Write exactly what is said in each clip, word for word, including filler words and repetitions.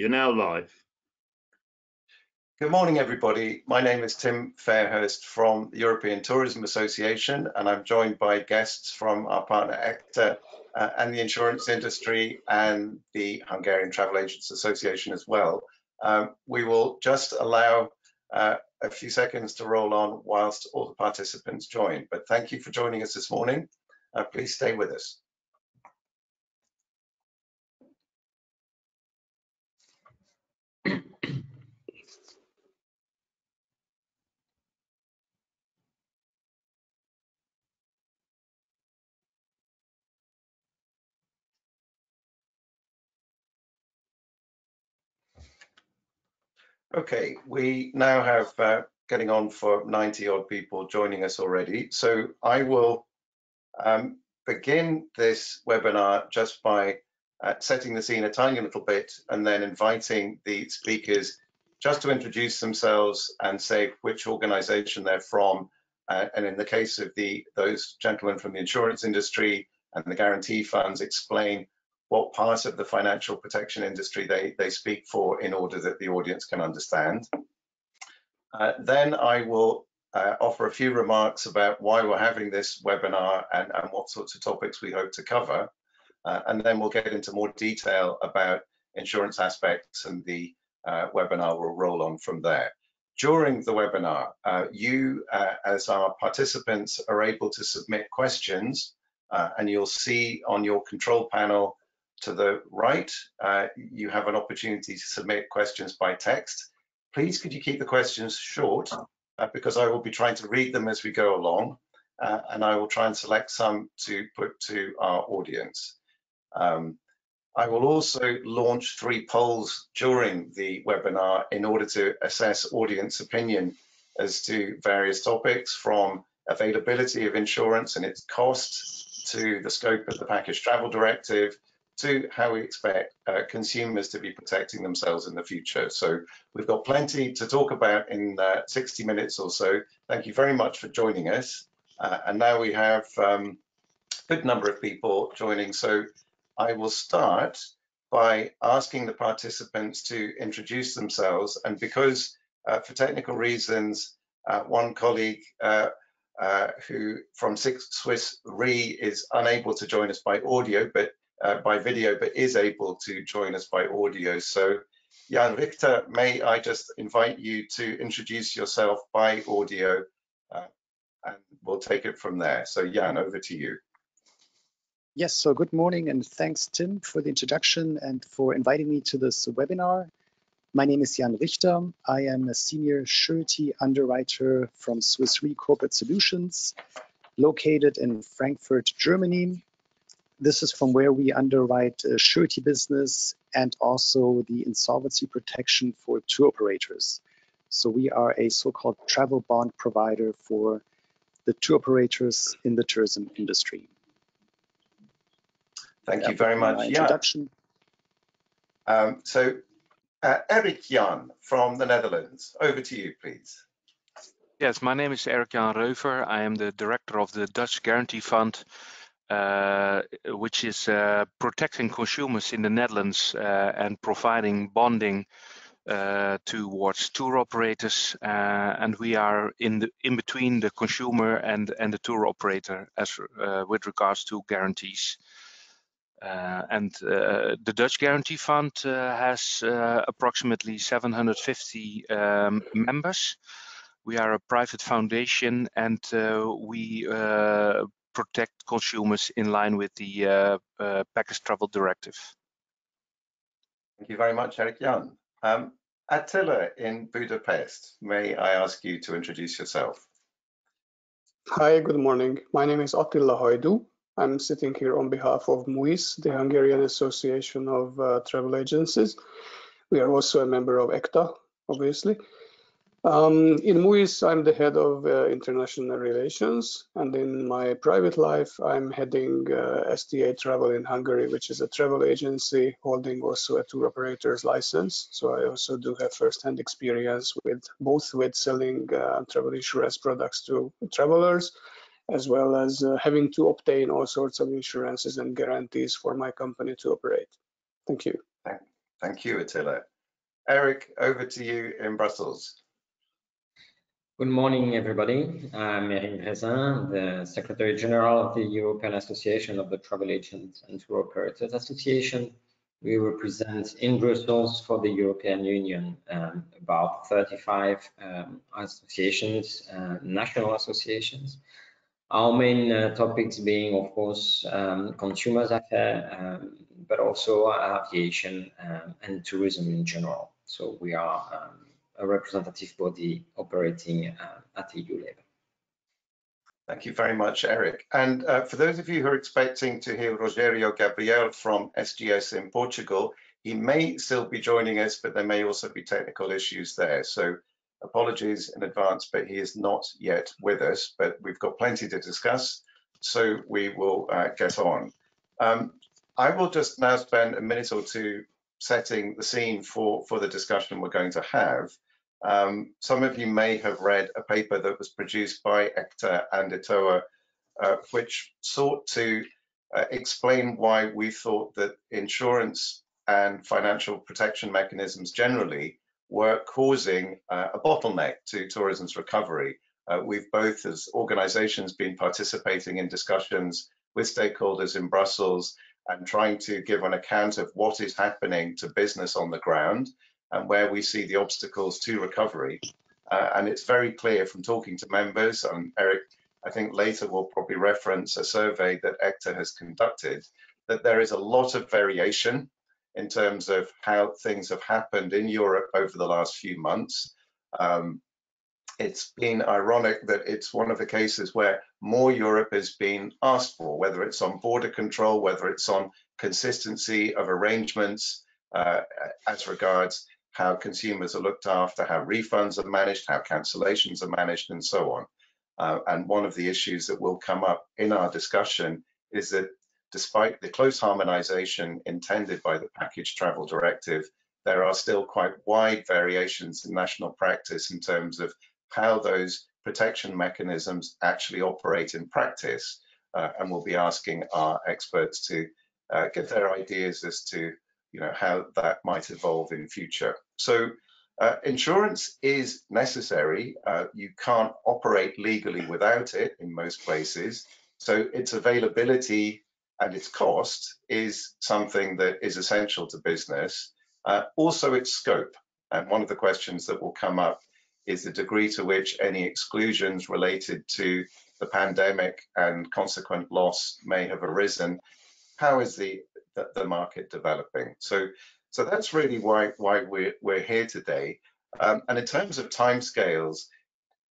You're now live. Good morning, everybody. My name is Tim Fairhurst from the European Tourism Association, and I'm joined by guests from our partner ECTAA uh, and the insurance industry and the Hungarian Travel Agents Association as well. Um, we will just allow uh, a few seconds to roll on whilst all the participants join. But thank you for joining us this morning. Uh, please stay with us. Okay, we now have uh, getting on for ninety odd people joining us already. So I will um, begin this webinar just by uh, setting the scene a tiny little bit and then inviting the speakers just to introduce themselves and say which organization they're from. Uh, and in the case of the those gentlemen from the insurance industry and the guarantee funds, explain what part of the financial protection industry they, they speak for in order that the audience can understand. Uh, then I will uh, offer a few remarks about why we're having this webinar and, and what sorts of topics we hope to cover. Uh, and then we'll get into more detail about insurance aspects, and the uh, webinar will roll on from there. During the webinar, uh, you uh, as our participants are able to submit questions, uh, and you'll see on your control panel to the right, uh, you have an opportunity to submit questions by text. Please could you keep the questions short, uh, because I will be trying to read them as we go along, uh, and I will try and select some to put to our audience. Um, I will also launch three polls during the webinar in order to assess audience opinion as to various topics, from availability of insurance and its cost, to the scope of the Package Travel Directive, to how we expect uh, consumers to be protecting themselves in the future. So we've got plenty to talk about in uh, sixty minutes or so. Thank you very much for joining us. Uh, and now we have um, a good number of people joining. So I will start by asking the participants to introduce themselves. And because uh, for technical reasons, uh, one colleague uh, uh, who from Swiss Re is unable to join us by audio, but Uh, by video, but is able to join us by audio. So Jan Richter, may I just invite you to introduce yourself by audio, uh, and we'll take it from there. So Jan, over to you. Yes, so good morning, and thanks, Tim, for the introduction and for inviting me to this webinar. My name is Jan Richter. I am a senior surety underwriter from Swiss Re Corporate Solutions, located in Frankfurt, Germany. This is from where we underwrite uh, surety business and also the insolvency protection for tour operators. So we are a so-called travel bond provider for the tour operators in the tourism industry. Thank you very much. Introduction. Yeah. Um, so uh, Erik-Jan from the Netherlands, over to you, please. Yes, my name is Erik-Jan Reuver. I am the director of the Dutch Guarantee Fund, Uh, which is uh, protecting consumers in the Netherlands uh, and providing bonding uh, towards tour operators, uh, and we are in the in between the consumer and and the tour operator as uh, with regards to guarantees. Uh, and uh, the Dutch Guarantee Fund uh, has uh, approximately seven hundred fifty um, members. We are a private foundation, and uh, we Uh, protect consumers in line with the uh, uh, Package Travel Directive. Thank you very much, Erik-Jan. Um, Attila in Budapest, may I ask you to introduce yourself? Hi, good morning. My name is Attila Hajdu. I'm sitting here on behalf of MUISZ, the Hungarian Association of uh, Travel Agencies. We are also a member of ECTAA, obviously. Um, in MUISZ, I'm the head of uh, international relations, and in my private life, I'm heading uh, S T A Travel in Hungary, which is a travel agency holding also a tour operator's license. So I also do have first-hand experience with both with selling uh, travel insurance products to travelers, as well as uh, having to obtain all sorts of insurances and guarantees for my company to operate. Thank you. Thank you, Attila. Eric, over to you in Brussels. Good morning, everybody. I'm Eric Drésin, the Secretary General of the European Association of the Travel Agents and Tour Operators Association. We represent in Brussels for the European Union um, about thirty-five um, associations, uh, national associations. Our main uh, topics being, of course, um, consumers affairs, um, but also aviation um, and tourism in general. So we are um, a representative body operating uh, at E U level. Thank you very much, Eric. And uh, for those of you who are expecting to hear Rogério Gabriel from S G S in Portugal, he may still be joining us, but there may also be technical issues there. So apologies in advance, but he is not yet with us, but we've got plenty to discuss, so we will uh, get on. Um, I will just now spend a minute or two setting the scene for, for the discussion we're going to have. Um, some of you may have read a paper that was produced by ECTAA and ETOA, uh, which sought to uh, explain why we thought that insurance and financial protection mechanisms generally were causing uh, a bottleneck to tourism's recovery. Uh, we've both, as organizations, been participating in discussions with stakeholders in Brussels and trying to give an account of what is happening to business on the ground and where we see the obstacles to recovery. Uh, and it's very clear from talking to members, and Eric, I think later we'll probably reference a survey that ECTAA has conducted, that there is a lot of variation in terms of how things have happened in Europe over the last few months. Um, it's been ironic that it's one of the cases where more Europe has been asked for, whether it's on border control, whether it's on consistency of arrangements uh, as regards how consumers are looked after, how refunds are managed, how cancellations are managed, and so on. Uh, and one of the issues that will come up in our discussion is that despite the close harmonization intended by the Package Travel Directive, there are still quite wide variations in national practice in terms of how those protection mechanisms actually operate in practice. Uh, and we'll be asking our experts to uh, get their ideas as to you know, how that might evolve in future. So uh, insurance is necessary. Uh, you can't operate legally without it in most places. So its availability and its cost is something that is essential to business. Uh, also its scope. And one of the questions that will come up is the degree to which any exclusions related to the pandemic and consequent loss may have arisen. How is the, the, the market developing? So, so that's really why, why we're, we're here today. Um, and in terms of timescales,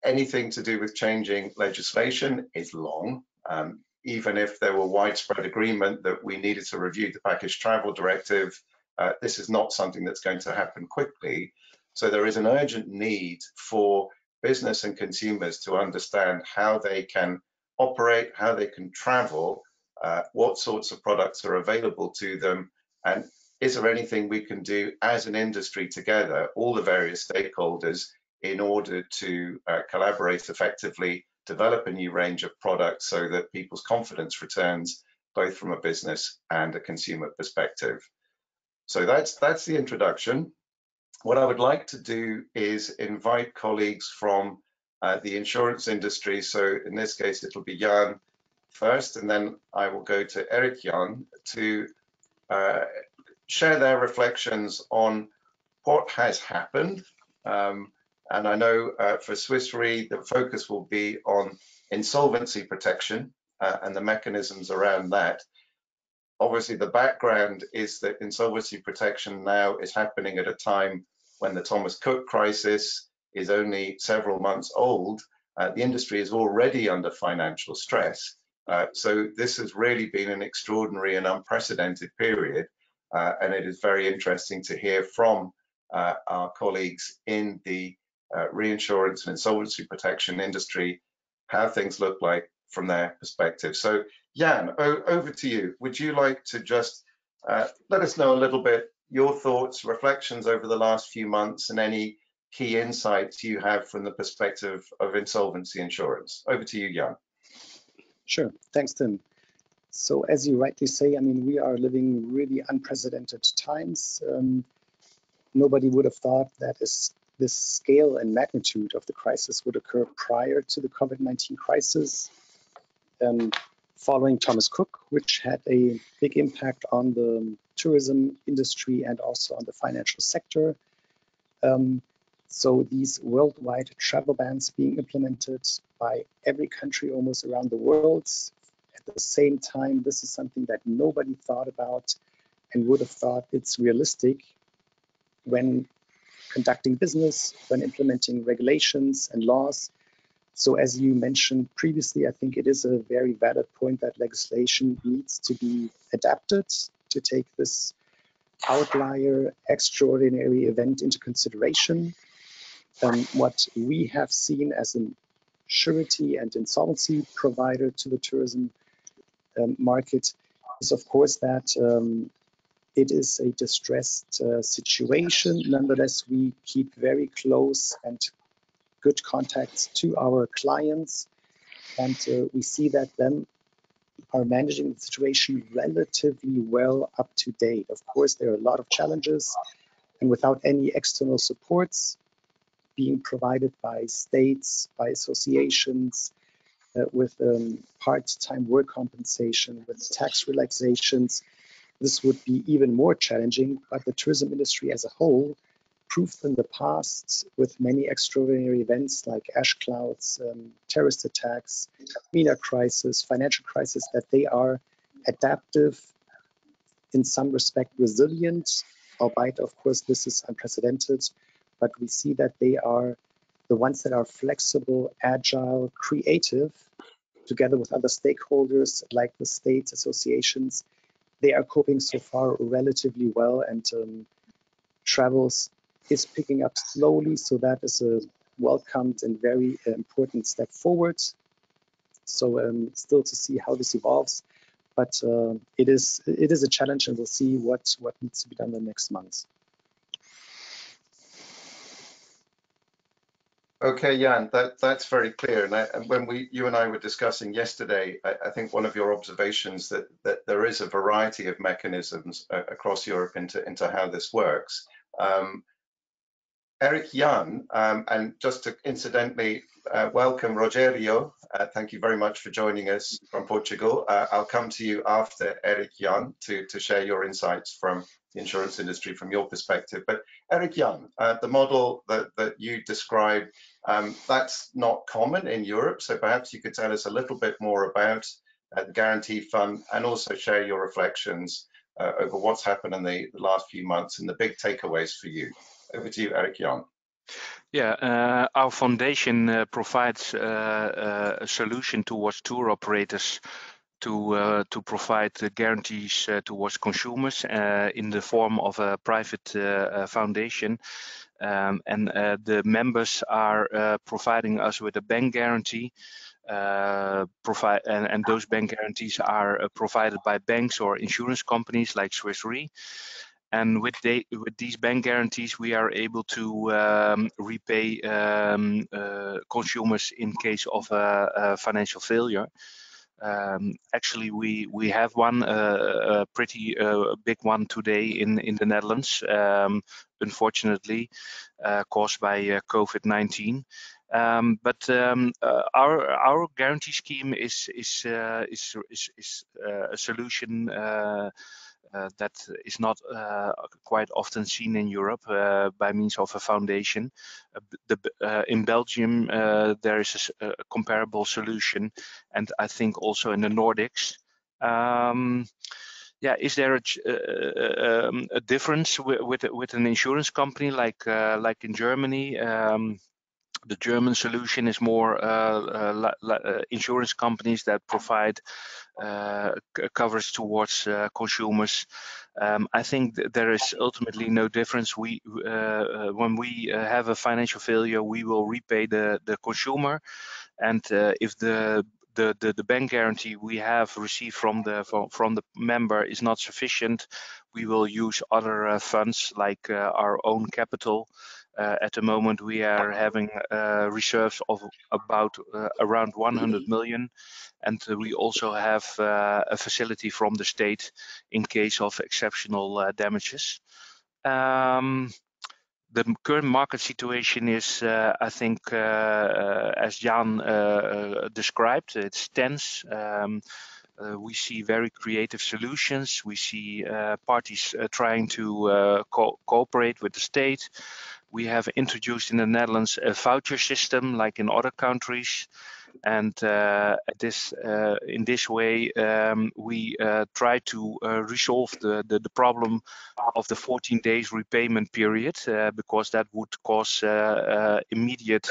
anything to do with changing legislation is long. Um, Even if there were widespread agreement that we needed to review the Package Travel Directive, uh, this is not something that's going to happen quickly. So there is an urgent need for business and consumers to understand how they can operate, how they can travel, uh, what sorts of products are available to them, and is there anything we can do as an industry together, all the various stakeholders, in order to uh, collaborate effectively, develop a new range of products so that people's confidence returns both from a business and a consumer perspective. So that's that's the introduction. What I would like to do is invite colleagues from uh, the insurance industry. So in this case, it'll be Jan first, and then I will go to Erik-Jan to uh, share their reflections on what has happened. Um, And I know uh, for Swiss Re, the focus will be on insolvency protection uh, and the mechanisms around that. Obviously, the background is that insolvency protection now is happening at a time when the Thomas Cook crisis is only several months old. Uh, the industry is already under financial stress. Uh, so this has really been an extraordinary and unprecedented period. Uh, and it is very interesting to hear from uh, our colleagues in the Uh, reinsurance and insolvency protection industry, how things look like from their perspective. So Jan, over to you. Would you like to just uh, let us know a little bit your thoughts, reflections over the last few months, and any key insights you have from the perspective of insolvency insurance? Over to you, Jan. Sure, thanks, Tim. So as you rightly say, I mean, we are living really unprecedented times. Um, nobody would have thought that is this scale and magnitude of the crisis would occur prior to the COVID nineteen crisis, um, following Thomas Cook, which had a big impact on the tourism industry and also on the financial sector. Um, so these worldwide travel bans being implemented by every country almost around the world. At the same time, this is something that nobody thought about and would have thought it's realistic when conducting business, when implementing regulations and laws. So as you mentioned previously, I think it is a very valid point that legislation needs to be adapted to take this outlier extraordinary event into consideration. Um, what we have seen as a surety and insolvency provider to the tourism um, market is, of course, that um, it is a distressed uh, situation. Nonetheless, we keep very close and good contacts to our clients, and uh, we see that them are managing the situation relatively well up to date. Of course, there are a lot of challenges, and without any external supports being provided by states, by associations, uh, with um, part-time work compensation, with tax relaxations, this would be even more challenging. But the tourism industry as a whole proved in the past with many extraordinary events like ash clouds, um, terrorist attacks, MENA crisis, financial crisis, that they are adaptive, in some respect resilient, albeit of course this is unprecedented, but we see that they are the ones that are flexible, agile, creative, together with other stakeholders like the states, associations. They are coping so far relatively well, and um, travels is picking up slowly, so that is a welcomed and very important step forward. So um, still to see how this evolves, but uh, it is it is a challenge, and we'll see what what needs to be done in the next months. Okay, Jan, that, that's very clear. And, I, and when we, you and I were discussing yesterday, I, I think one of your observations that, that there is a variety of mechanisms uh, across Europe into, into how this works. Um, Erik-Jan, um, and just to incidentally uh, welcome Rogério. Uh, thank you very much for joining us from Portugal. Uh, I'll come to you after Erik-Jan to, to share your insights from the insurance industry from your perspective. But Erik-Jan, uh, the model that, that you described, um, that's not common in Europe. So perhaps you could tell us a little bit more about uh, the Guarantee Fund, and also share your reflections uh, over what's happened in the, the last few months and the big takeaways for you. Over to you, Erik-Jan. Yeah, uh, our foundation uh, provides uh, a solution towards tour operators to uh, to provide uh, guarantees uh, towards consumers uh, in the form of a private uh, uh, foundation, um, and uh, the members are uh, providing us with a bank guarantee. Uh, provide and, and those bank guarantees are uh, provided by banks or insurance companies like Swiss Re. And with, they, with these bank guarantees, we are able to um, repay um, uh, consumers in case of a, a financial failure. Um, actually, we we have one, uh, a pretty uh, big one today in in the Netherlands, um, unfortunately, uh, caused by uh, COVID nineteen. Um, but um, uh, our our guarantee scheme is is uh, is is, is uh, a solution. Uh, Uh, that is not uh, quite often seen in Europe uh, by means of a foundation. Uh, the, uh, in Belgium, uh, there is a, a comparable solution, and I think also in the Nordics. Um, yeah, is there a, uh, um, a difference with, with with an insurance company like uh, like in Germany? Um, The German solution is more uh, uh, insurance companies that provide uh, coverage towards uh, consumers. Um, I think th there is ultimately no difference. We, uh, when we uh, have a financial failure, we will repay the, the consumer, and uh, if the The, the, the bank guarantee we have received from the from, from the member is not sufficient, we will use other uh, funds like uh, our own capital. Uh, at the moment, we are having uh, reserves of about uh, around one hundred million, and we also have uh, a facility from the state in case of exceptional uh, damages. Um, the current market situation is, uh, I think, uh, uh, as Jan uh, uh, described, it's tense. Um, Uh, we see very creative solutions. We see uh, parties uh, trying to uh, co cooperate with the state. We have introduced in the Netherlands a voucher system like in other countries. And uh, this, uh, in this way, um, we uh, try to uh, resolve the, the, the problem of the fourteen days repayment period, uh, because that would cause uh, uh, immediate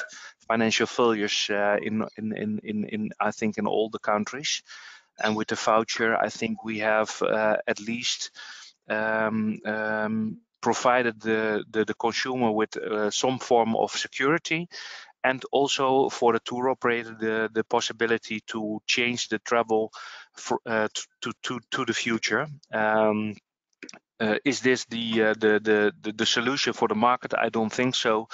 financial failures uh, in, in, in, in, in, I think, in all the countries. And with the voucher, I think we have uh, at least um, um, provided the, the, the consumer with uh, some form of security, and also for the tour operator the, the possibility to change the travel for, uh, to, to, to the future. Um, Uh, is this the, uh, the the the solution for the market? I don't think so,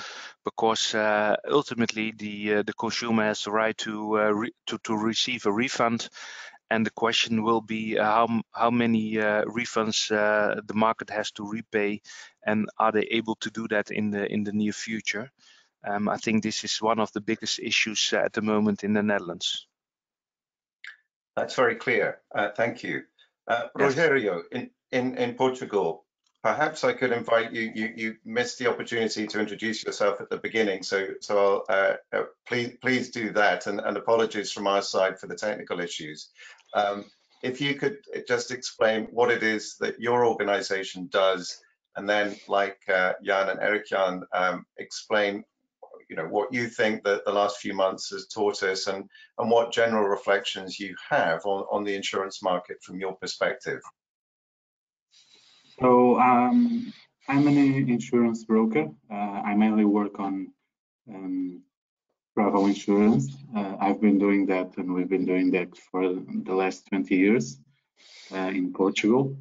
because uh, ultimately the uh, the consumer has the right to uh, re to to receive a refund, and the question will be how how many uh, refunds uh, the market has to repay, and are they able to do that in the in the near future? Um, I think this is one of the biggest issues at the moment in the Netherlands. That's very clear. Uh, thank you, uh, Rogério. Yes. In, in Portugal, perhaps I could invite you, you. You missed the opportunity to introduce yourself at the beginning, so so I'll, uh, uh, please please do that. And, and apologies from our side for the technical issues. Um, if you could just explain what it is that your organisation does, and then, like uh, Jan and Erik-Jan, um, explain, you know, what you think that the last few months has taught us, and and what general reflections you have on on the insurance market from your perspective. So um, I'm an insurance broker. Uh, I mainly work on um, travel insurance. Uh, I've been doing that, and we've been doing that for the last twenty years uh, in Portugal.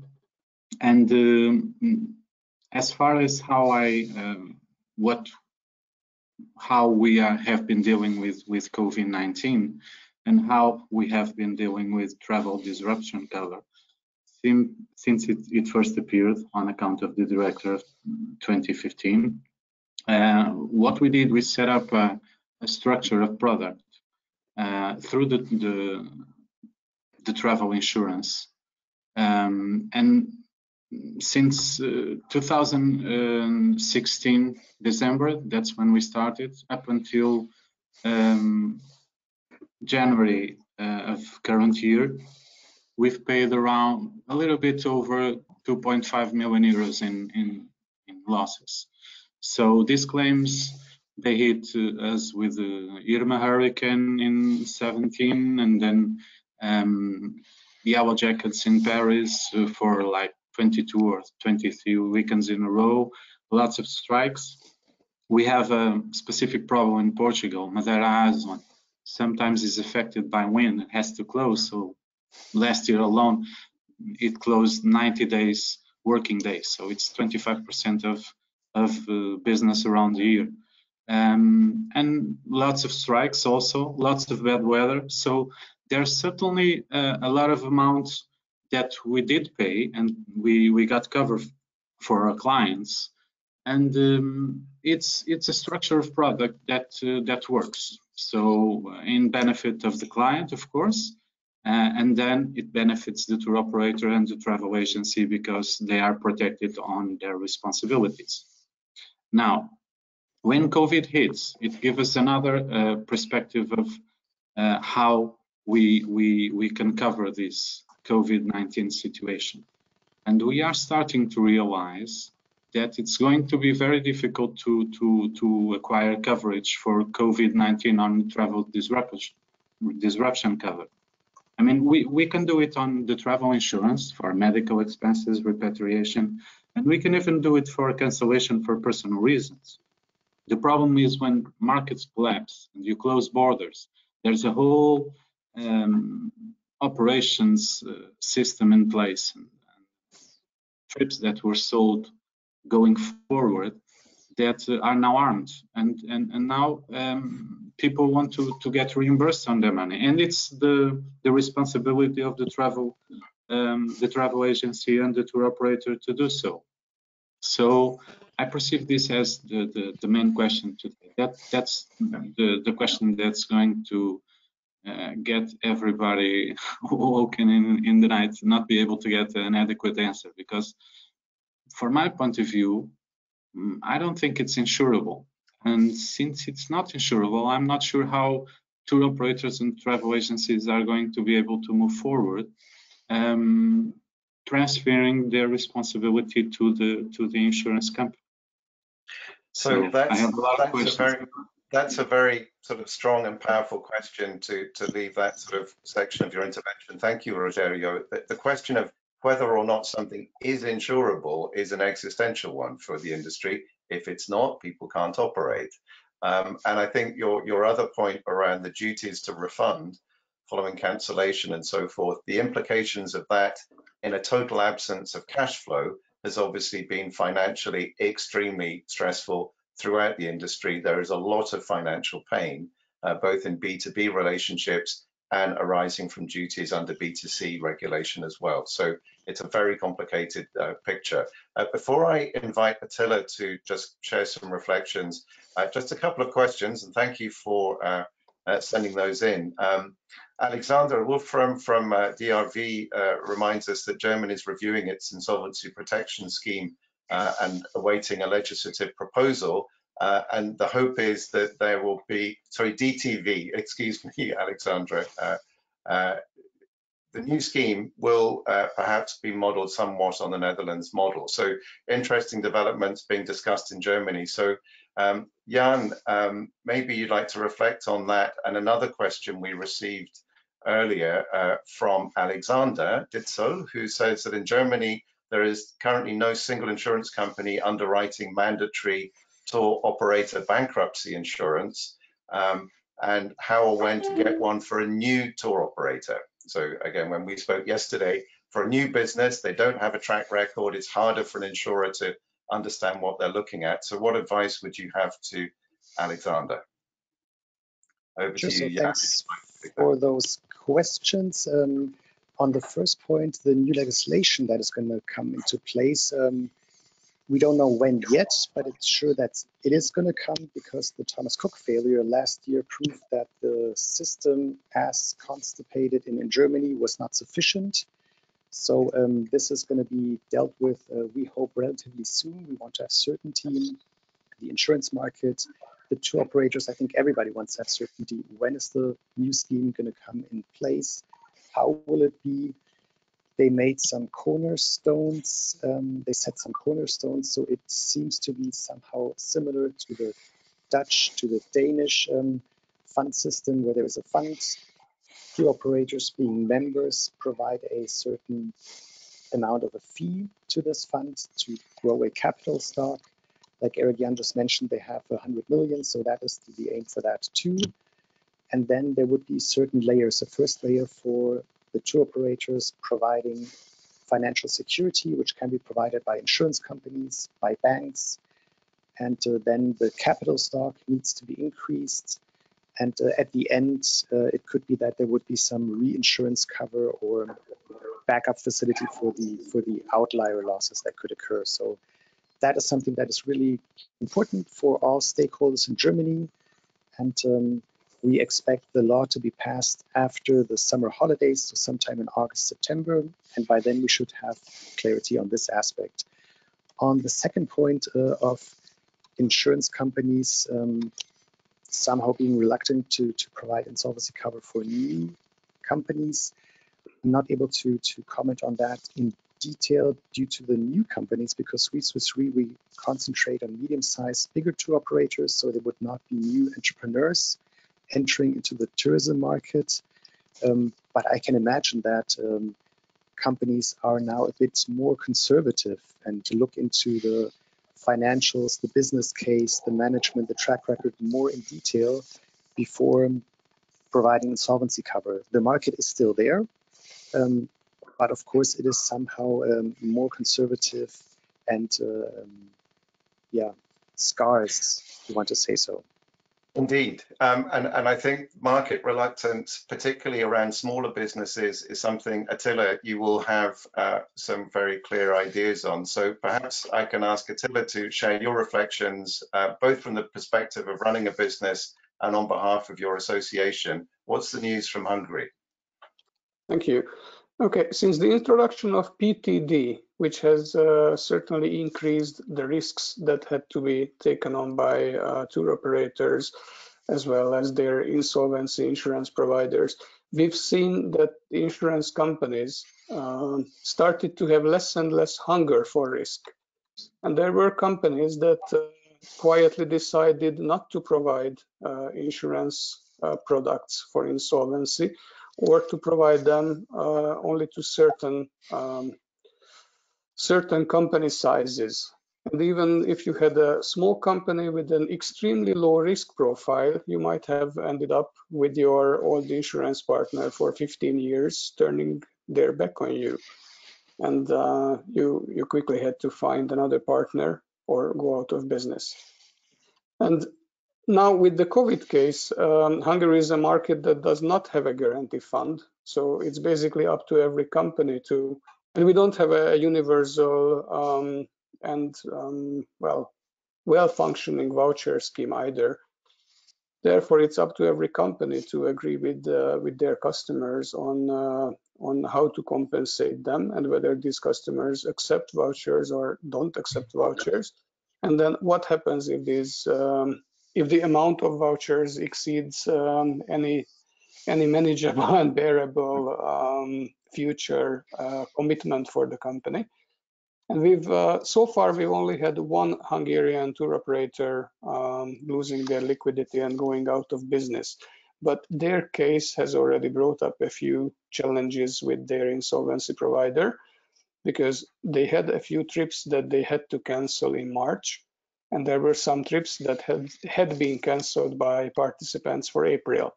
And um, as far as how I, um, what, how we are, have been dealing with with COVID nineteen, and how we have been dealing with travel disruption cover. Since it, it first appeared on account of the directive twenty fifteen, uh, what we did, we set up a, a structure of product uh, through the, the the travel insurance. Um, and since uh, two thousand sixteen December, that's when we started, up until um, January uh, of current year. We've paid around a little bit over two point five million euros in, in, in losses. So these claims, they hit uh, us with the Irma hurricane in seventeen, and then um, yellow jackets in Paris uh, for like twenty-two or twenty-three weekends in a row, lots of strikes. We have a specific problem in Portugal. Madeira has one. Sometimes it's affected by wind, it has to close. So last year alone, it closed ninety days, working days. So it's twenty-five percent of, of uh, business around the year. Um, and lots of strikes also, lots of bad weather. So there's certainly uh, a lot of amounts that we did pay, and we, we got cover for our clients. And um, it's it's a structure of product that, uh, that works. So in benefit of the client, of course, Uh, and then it benefits the tour operator and the travel agency, because they are protected on their responsibilities. Now, when COVID hits, it gives us another uh, perspective of uh, how we, we, we can cover this COVID nineteen situation. And we are starting to realize that it's going to be very difficult to, to, to acquire coverage for COVID nineteen on travel disruption, disruption cover. I mean, we, we can do it on the travel insurance for medical expenses, repatriation, and we can even do it for cancellation for personal reasons. The problem is when markets collapse and you close borders, there's a whole um, operations uh, system in place. And, and trips that were sold going forward that uh, are now armed, and, and, and now um, people want to, to get reimbursed on their money. And it's the, the responsibility of the travel, um, the travel agency and the tour operator to do so. So I perceive this as the, the, the main question today. That, that's the, the question that's going to uh, get everybody woken in, in the night, not be able to get an adequate answer, because from my point of view, I don't think it's insurable. And since it's not insurable, I'm not sure how tour operators and travel agencies are going to be able to move forward, um, transferring their responsibility to the to the insurance company. So, so that's, I have a lot that's of questions. A very, that's a very sort of strong and powerful question to to leave that sort of section of your intervention. Thank you, Rogério. The, the question of whether or not something is insurable is an existential one for the industry. If it's not, people can't operate. Um, and I think your, your other point around the duties to refund following cancellation and so forth, the implications of that in a total absence of cash flow has obviously been financially extremely stressful throughout the industry. There is a lot of financial pain, uh, both in B two B relationships and arising from duties under B two C regulation as well. So it's a very complicated uh, picture. Uh, before I invite Attila to just share some reflections, uh, just a couple of questions, and thank you for uh, uh, sending those in. Um, Alexander Wolfram from uh, D R V uh, reminds us that Germany is reviewing its insolvency protection scheme uh, and awaiting a legislative proposal. Uh, and the hope is that there will be, sorry, D T V, excuse me, Alexandra. Uh, uh, the new scheme will uh, perhaps be modeled somewhat on the Netherlands model. So interesting developments being discussed in Germany. So um, Jan, um, maybe you'd like to reflect on that. And another question we received earlier uh, from Alexander Ditzo, who says that in Germany, there is currently no single insurance company underwriting mandatory tour operator bankruptcy insurance, um, and how or when to get one for a new tour operator. So again, when we spoke yesterday, for a new business, they don't have a track record. It's harder for an insurer to understand what they're looking at. So what advice would you have to Alexander? Over sure, to you. So thanks yeah. for those questions. Um, on the first point, the new legislation that is going to come into place, um, we don't know when yet, but it's sure that it is going to come, because the Thomas Cook failure last year proved that the system as constipated in, in Germany was not sufficient. So um, this is going to be dealt with, uh, we hope, relatively soon. We want to have certainty. The insurance market, the tour operators, I think everybody wants to have certainty. When is the new scheme going to come in place? How will it be? They made some cornerstones, um, they set some cornerstones, so it seems to be somehow similar to the Dutch, to the Danish um, fund system, where there is a fund. Tour operators, being members, provide a certain amount of a fee to this fund to grow a capital stock. Like Erik-Jan just mentioned, they have one hundred million, so that is the aim for that too. And then there would be certain layers. The first layer for the tour operators providing financial security, which can be provided by insurance companies, by banks. And uh, then the capital stock needs to be increased. And uh, at the end, uh, it could be that there would be some reinsurance cover or backup facility for the, for the outlier losses that could occur. So that is something that is really important for all stakeholders in Germany. And um, we expect the law to be passed after the summer holidays, so sometime in August, September, and by then we should have clarity on this aspect. On the second point uh, of insurance companies um, somehow being reluctant to, to provide insolvency cover for new companies, I'm not able to, to comment on that in detail due to the new companies, because we Swiss Re, we concentrate on medium-sized, bigger tour operators, so they would not be new entrepreneurs entering into the tourism market. Um, but I can imagine that um, companies are now a bit more conservative and to look into the financials, the business case, the management, the track record more in detail before providing insolvency cover. The market is still there, um, but of course it is somehow um, more conservative and uh, um, yeah, scarce, if you want to say so. Indeed, um, and, and I think market reluctance, particularly around smaller businesses, is something, Attila, you will have uh, some very clear ideas on. So perhaps I can ask Attila to share your reflections, uh, both from the perspective of running a business and on behalf of your association. What's the news from Hungary? Thank you. Okay, since the introduction of P T D, which has uh, certainly increased the risks that had to be taken on by uh, tour operators, as well as their insolvency insurance providers, we've seen that insurance companies uh, started to have less and less hunger for risk. And there were companies that uh, quietly decided not to provide uh, insurance uh, products for insolvency, or to provide them uh, only to certain um, certain company sizes. And even if you had a small company with an extremely low risk profile, you might have ended up with your old insurance partner for fifteen years turning their back on you. And uh, you, you quickly had to find another partner or go out of business. And now, with the COVID case, um, Hungary is a market that does not have a guarantee fund. So it's basically up to every company to, and we don't have a universal um, and, um, well, well-functioning voucher scheme either. Therefore, it's up to every company to agree with, uh, with their customers on, uh, on how to compensate them and whether these customers accept vouchers or don't accept vouchers. And then what happens if these um, if the amount of vouchers exceeds um, any any manageable and bearable um, future uh, commitment for the company. And we've uh, so far we've only had one Hungarian tour operator um, losing their liquidity and going out of business, but their case has already brought up a few challenges with their insolvency provider, because they had a few trips that they had to cancel in March. And there were some trips that had, had been cancelled by participants for April.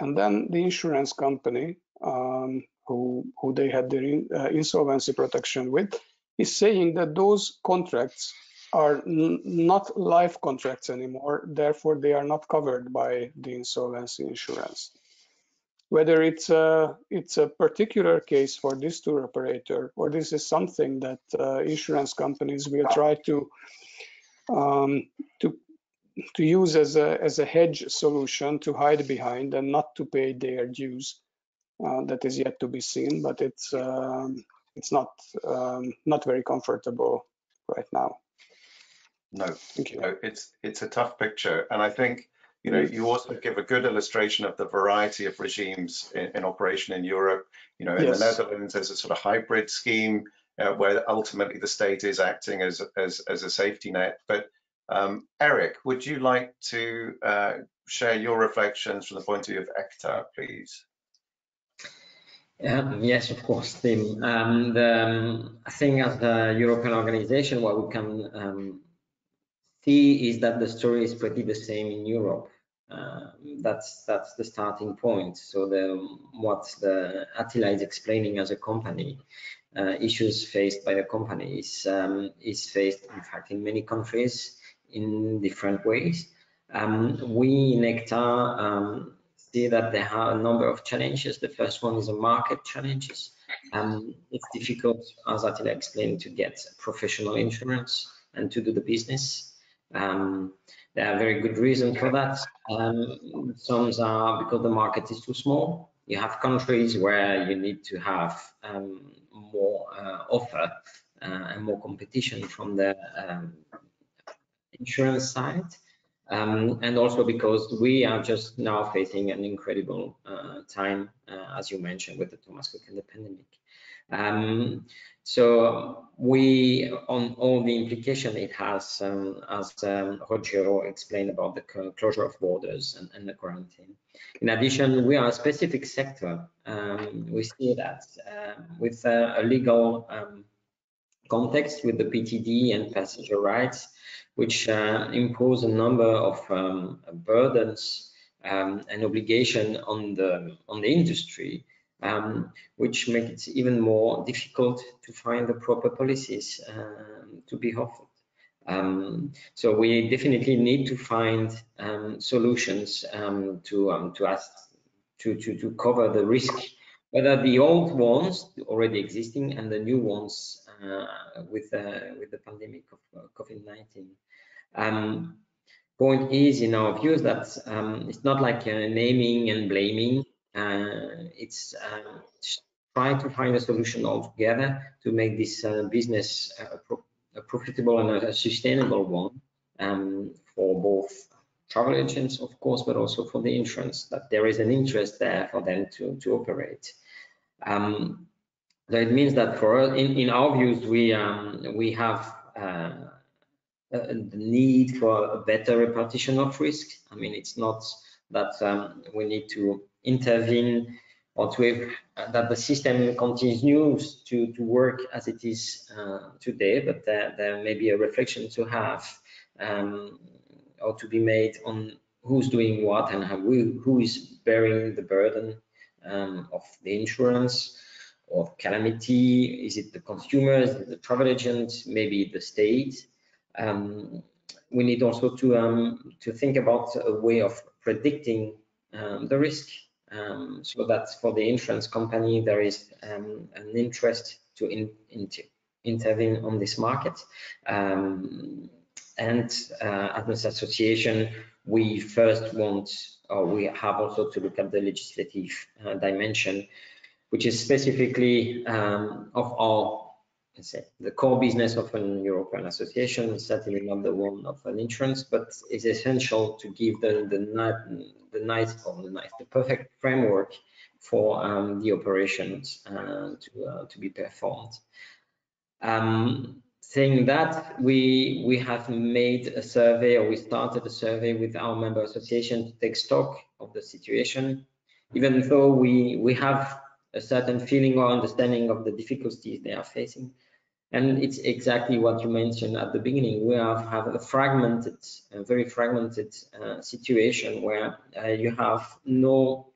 And then the insurance company, um, who, who they had their in, uh, insolvency protection with, is saying that those contracts are not life contracts anymore, therefore they are not covered by the insolvency insurance. Whether it's a, it's a particular case for this tour operator, or this is something that uh, insurance companies will try to Um, to to use as a as a hedge solution to hide behind and not to pay their dues, uh, that is yet to be seen. But it's um, it's not um, not very comfortable right now. No, thank you. No, it's it's a tough picture, and I think you know you also give a good illustration of the variety of regimes in, in operation in Europe. You know, in yes. the Netherlands, there's a sort of hybrid scheme. Uh, where ultimately the state is acting as as, as a safety net. But um, Eric, would you like to uh, share your reflections from the point of view of ECTAA, please? Um, yes, of course, Tim. And um, I think as the European organization, what we can um, see is that the story is pretty the same in Europe. Uh, that's that's the starting point. So the what the Attila is explaining as a company. Uh, issues faced by the companies um, is faced, in fact, in many countries in different ways. Um, we in ECTAA um, see that there are a number of challenges. The first one is the market challenges. Um, it's difficult, as Attila explained, to get professional insurance and to do the business. Um, there are very good reasons for that. Um, some are because the market is too small. You have countries where you need to have um, more uh, offer uh, and more competition from the um, insurance side. Um, and also because we are just now facing an incredible uh, time, uh, as you mentioned, with the Thomas Cook and the pandemic. Um, so we, on all the implication it has, um, as um, Rogério explained about the closure of borders and, and the quarantine. In addition, we are a specific sector. Um, we see that uh, with uh, a legal um, context with the P T D and passenger rights, which uh, impose a number of um, burdens um, and obligation on the on the industry. Um, which make it even more difficult to find the proper policies uh, to be offered. Um, so we definitely need to find um, solutions um, to um, to ask to, to to cover the risk, whether the old ones already existing and the new ones uh, with uh, with the pandemic of COVID nineteen. Um, point is, in our views, that um, it's not like uh, naming and blaming. Uh, it's um, try to find a solution altogether to make this uh, business uh, a profitable and a sustainable one um, for both travel agents, of course, but also for the insurance, that there is an interest there for them to, to operate. Um, so it means that for us, in, in our views, we, um, we have uh, the need for a better repartition of risk. I mean, it's not that um, we need to intervene or to have, uh, that the system continues to, to work as it is uh, today, but there, there may be a reflection to have um, or to be made on who's doing what and how we, who is bearing the burden um, of the insurance or calamity. Is it the consumer, is it the travel agent, maybe the state? Um, we need also to, um, to think about a way of predicting um, the risk. Um, so that for the insurance company there is um, an interest to in, in, intervene on this market, um, and uh, as an association we first want, or we have also to look at the legislative uh, dimension, which is specifically um, of our, let's say, the core business of an European association, certainly not the one of an insurance, but is essential to give the the night. The nice or the nice, the perfect framework for um, the operations uh, to uh, to be performed. Um, saying that, we we have made a survey, or we started a survey with our member association to take stock of the situation. Even though we we have a certain feeling or understanding of the difficulties they are facing, and it's exactly what you mentioned at the beginning. We have, have a fragmented, a very fragmented uh, situation where uh, you have no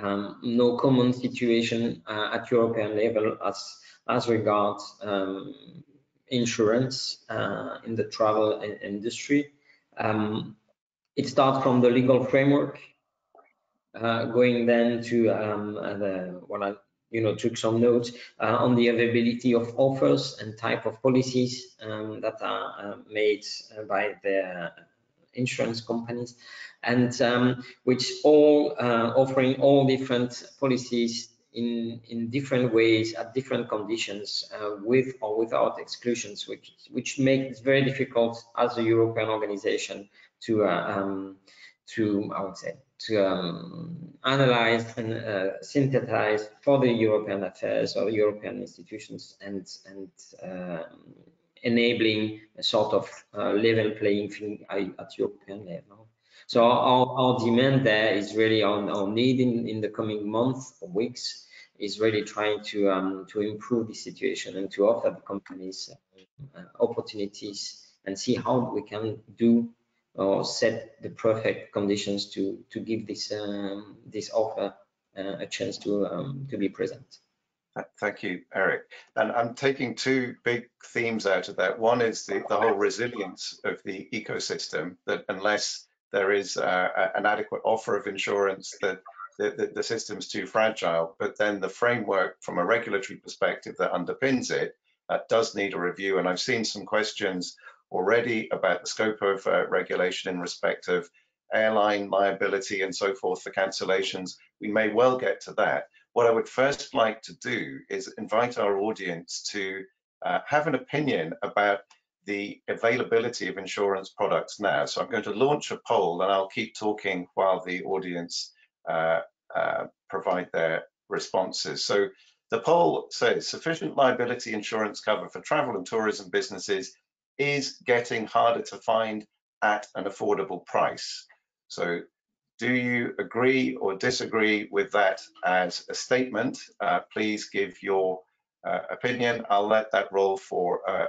um, no common situation uh, at European level as as regards um, insurance uh, in the travel industry. Um, it starts from the legal framework, uh, going then to um, the what I. You know, took some notes uh, on the availability of offers and type of policies um, that are uh, made by the insurance companies, and um, which all uh, offering all different policies in in different ways at different conditions, uh, with or without exclusions, which which makes it very difficult as a European organization to uh, um, to I would say. to um, analyze and uh, synthesize for the European affairs or European institutions, and, and uh, enabling a sort of uh, level playing thing at European level. So our, our demand there is really on our need in, in the coming months or weeks is really trying to, um, to improve the situation and to offer the companies uh, opportunities and see how we can do or set the perfect conditions to to give this um, this offer uh, a chance to um, to be present. Thank you, Eric. And I'm taking two big themes out of that. One is the, the whole resilience of the ecosystem, that unless there is uh, an adequate offer of insurance, that the, the, the system's too fragile. But then the framework from a regulatory perspective that underpins it uh, does need a review. And I've seen some questions already about the scope of uh, regulation in respect of airline liability and so forth for cancellations. We may well get to that. What I would first like to do is invite our audience to uh, have an opinion about the availability of insurance products now. So I'm going to launch a poll and I'll keep talking while the audience uh, uh, provide their responses. So the poll says sufficient liability insurance cover for travel and tourism businesses is getting harder to find at an affordable price. So do you agree or disagree with that as a statement? Uh, please give your uh, opinion. I'll let that roll for uh,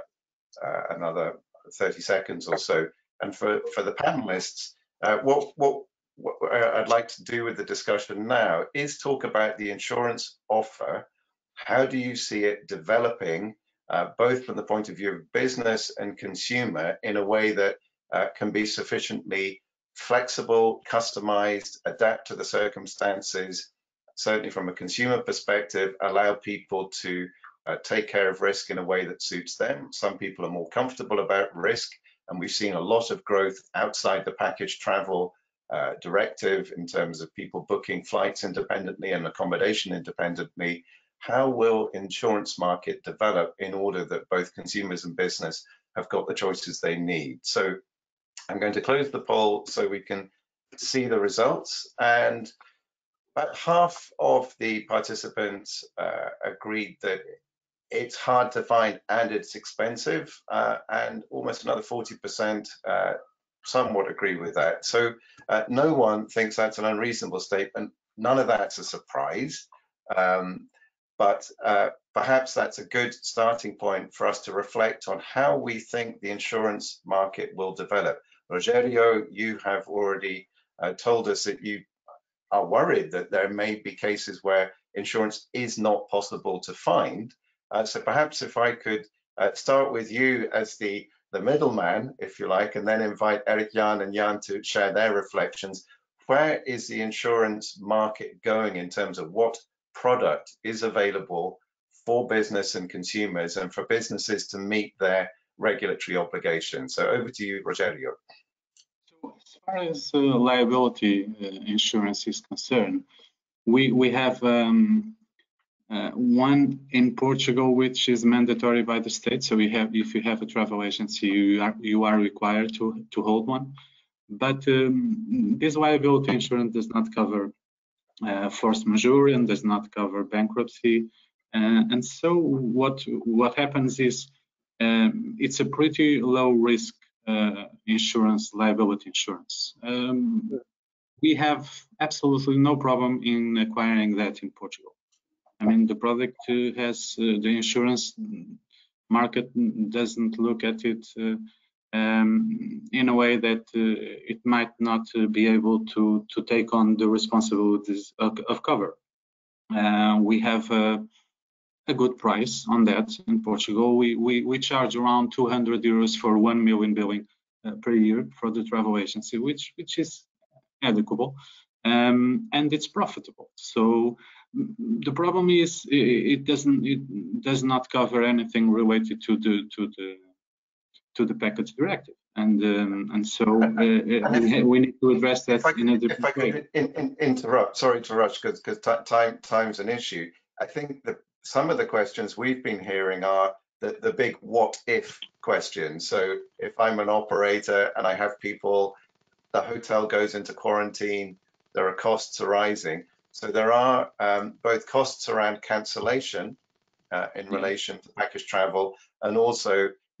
uh, another thirty seconds or so. And for, for the panelists, uh, what, what, what I'd like to do with the discussion now is talk about the insurance offer. How do you see it developing uh, both from the point of view of business and consumer, in a way that uh, can be sufficiently flexible, customized, adapt to the circumstances, certainly from a consumer perspective, allow people to uh, take care of risk in a way that suits them. Some people are more comfortable about risk, and we've seen a lot of growth outside the package travel uh, directive in terms of people booking flights independently and accommodation independently. How will insurance market develop in order that both consumers and business have got the choices they need? So I'm going to close the poll so we can see the results. And about half of the participants uh, agreed that it's hard to find and it's expensive, uh, and almost another forty percent uh, somewhat agree with that. So uh, no one thinks that's an unreasonable statement. None of that's a surprise, um, but uh, perhaps that's a good starting point for us to reflect on how we think the insurance market will develop. Rogério, you have already uh, told us that you are worried that there may be cases where insurance is not possible to find. Uh, so perhaps if I could uh, start with you as the, the middleman, if you like, and then invite Erik-Jan and Jan to share their reflections. Where is the insurance market going in terms of what product is available for business and consumers, and for businesses to meet their regulatory obligations? So over to you, Rogério. So as far as uh, liability uh, insurance is concerned, we, we have um, Uh, one in Portugal, which is mandatory by the state. So we have, if you have a travel agency, you are you are required to to hold one. But um, this liability insurance does not cover uh, force majeure and does not cover bankruptcy. Uh, and so what what happens is um, it's a pretty low risk uh, insurance, liability insurance. Um, we have absolutely no problem in acquiring that in Portugal. I mean, the product uh, has uh, the insurance market doesn't look at it uh, um, in a way that uh, it might not uh, be able to to take on the responsibilities of, of cover. Uh, we have uh, a good price on that in Portugal. We we we charge around two hundred euros for one million billing uh, per year for the travel agency, which which is adequate, um, and it's profitable. So. The problem is it doesn't it does not cover anything related to the to the to the package directive, and um, and so uh, and if, we need to address that I, in a different way. If I way. could in, in, interrupt, sorry to rush, because because time time's an issue. I think that some of the questions we've been hearing are the the big what if question. So if I'm an operator and I have people, the hotel goes into quarantine, there are costs arising. So there are um, both costs around cancellation uh, in relation to package travel, and also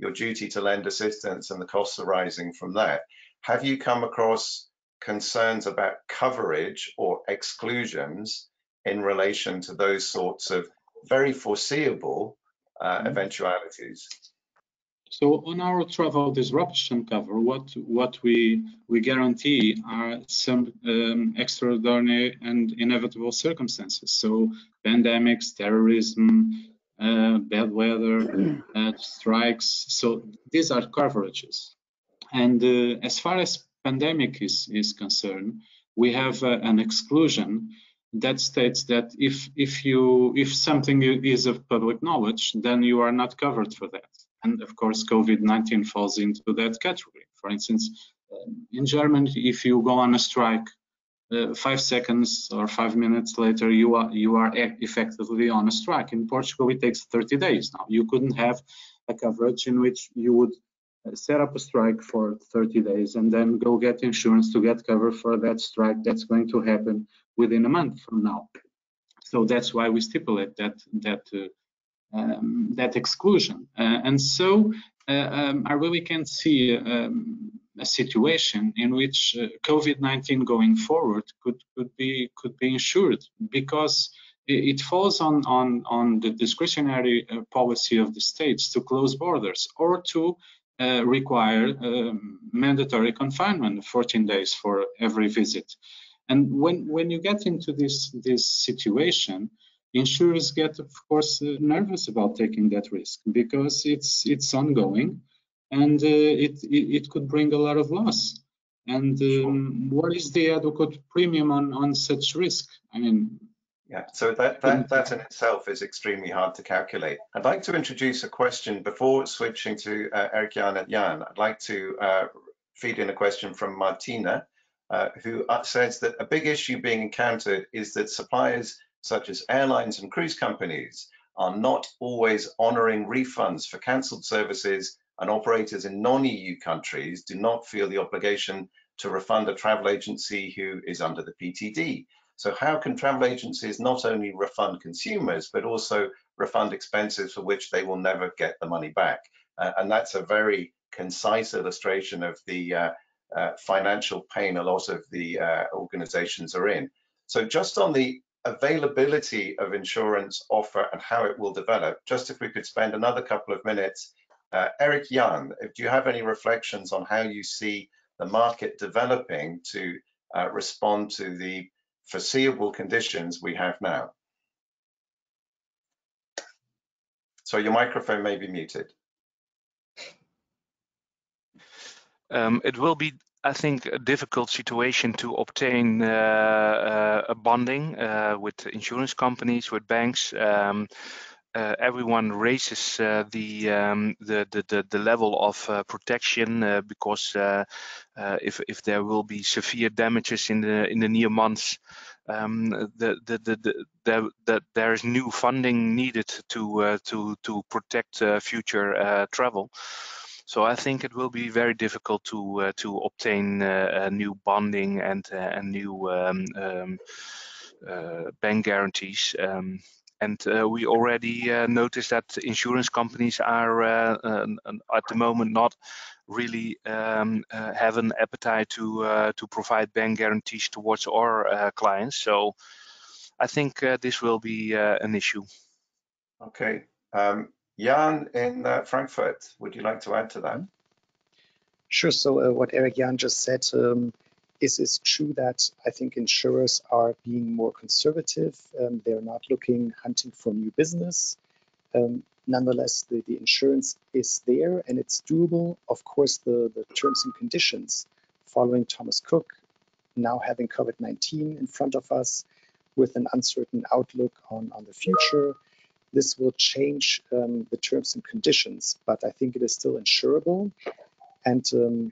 your duty to lend assistance and the costs arising from that. Have you come across concerns about coverage or exclusions in relation to those sorts of very foreseeable uh, eventualities? So on our travel disruption cover, what what we we guarantee are some um, extraordinary and inevitable circumstances. So pandemics, terrorism, uh, bad weather, uh, strikes. So these are coverages. And uh, as far as pandemic is is concerned, we have uh, an exclusion that states that if if you if something is of public knowledge, then you are not covered for that. And of course, COVID nineteen falls into that category. For instance, in Germany, if you go on a strike, uh, five seconds or five minutes later, you are you are effectively on a strike. In Portugal, it takes thirty days now. You couldn't have a coverage in which you would set up a strike for thirty days and then go get insurance to get cover for that strike that's going to happen within a month from now. So that's why we stipulate that that. Uh, Um, that exclusion, uh, and so uh, um, I really can see um, a situation in which uh, COVID nineteen going forward could could be could be insured, because it falls on on on the discretionary uh, policy of the states to close borders or to uh, require um, mandatory confinement, fourteen days for every visit. And when when you get into this this situation, insurers get, of course, uh, nervous about taking that risk because it's it's ongoing, and uh, it, it it could bring a lot of loss. And um, sure. What is the adequate premium on on such risk? I mean. Yeah, so that, that, that in itself is extremely hard to calculate. I'd like to introduce a question before switching to uh, Erik-Jan and Jan. I'd like to uh, feed in a question from Martina, uh, who says that a big issue being encountered is that suppliers such as airlines and cruise companies are not always honouring refunds for cancelled services, and operators in non-E U countries do not feel the obligation to refund a travel agency who is under the P T D. So how can travel agencies not only refund consumers, but also refund expenses for which they will never get the money back? Uh, and that's a very concise illustration of the uh, uh, financial pain a lot of the uh, organizations are in. So just on the availability of insurance offer and how it will develop, just if we could spend another couple of minutes. Uh, Erik-Jan, do you have any reflections on how you see the market developing to uh, respond to the foreseeable conditions we have now? So your microphone may be muted. Um, it will be, I think, a difficult situation to obtain uh, uh, a bonding uh, with insurance companies, with banks. Um, Uh, everyone raises uh, the, um, the the the level of uh, protection uh, because uh, uh, if if there will be severe damages in the in the near months, um, the the the, the there, that there is new funding needed to uh, to to protect uh, future uh, travel. So I think it will be very difficult to uh, to obtain uh, a new bonding and uh, a new um, um, uh, bank guarantees. Um, And uh, we already uh, noticed that insurance companies are uh, uh, at the moment not really um, uh, have an appetite to uh, to provide bank guarantees towards our uh, clients. So I think uh, this will be uh, an issue. Okay, um, Jan in uh, Frankfurt, would you like to add to that? Sure. So uh, what Erik-Jan just said. Um, It is true that I think insurers are being more conservative. Um, they're not looking, hunting for new business. Um, nonetheless, the, the insurance is there and it's doable. Of course, the, the terms and conditions following Thomas Cook, now having COVID nineteen in front of us with an uncertain outlook on, on the future, this will change um, the terms and conditions, but I think it is still insurable. And um,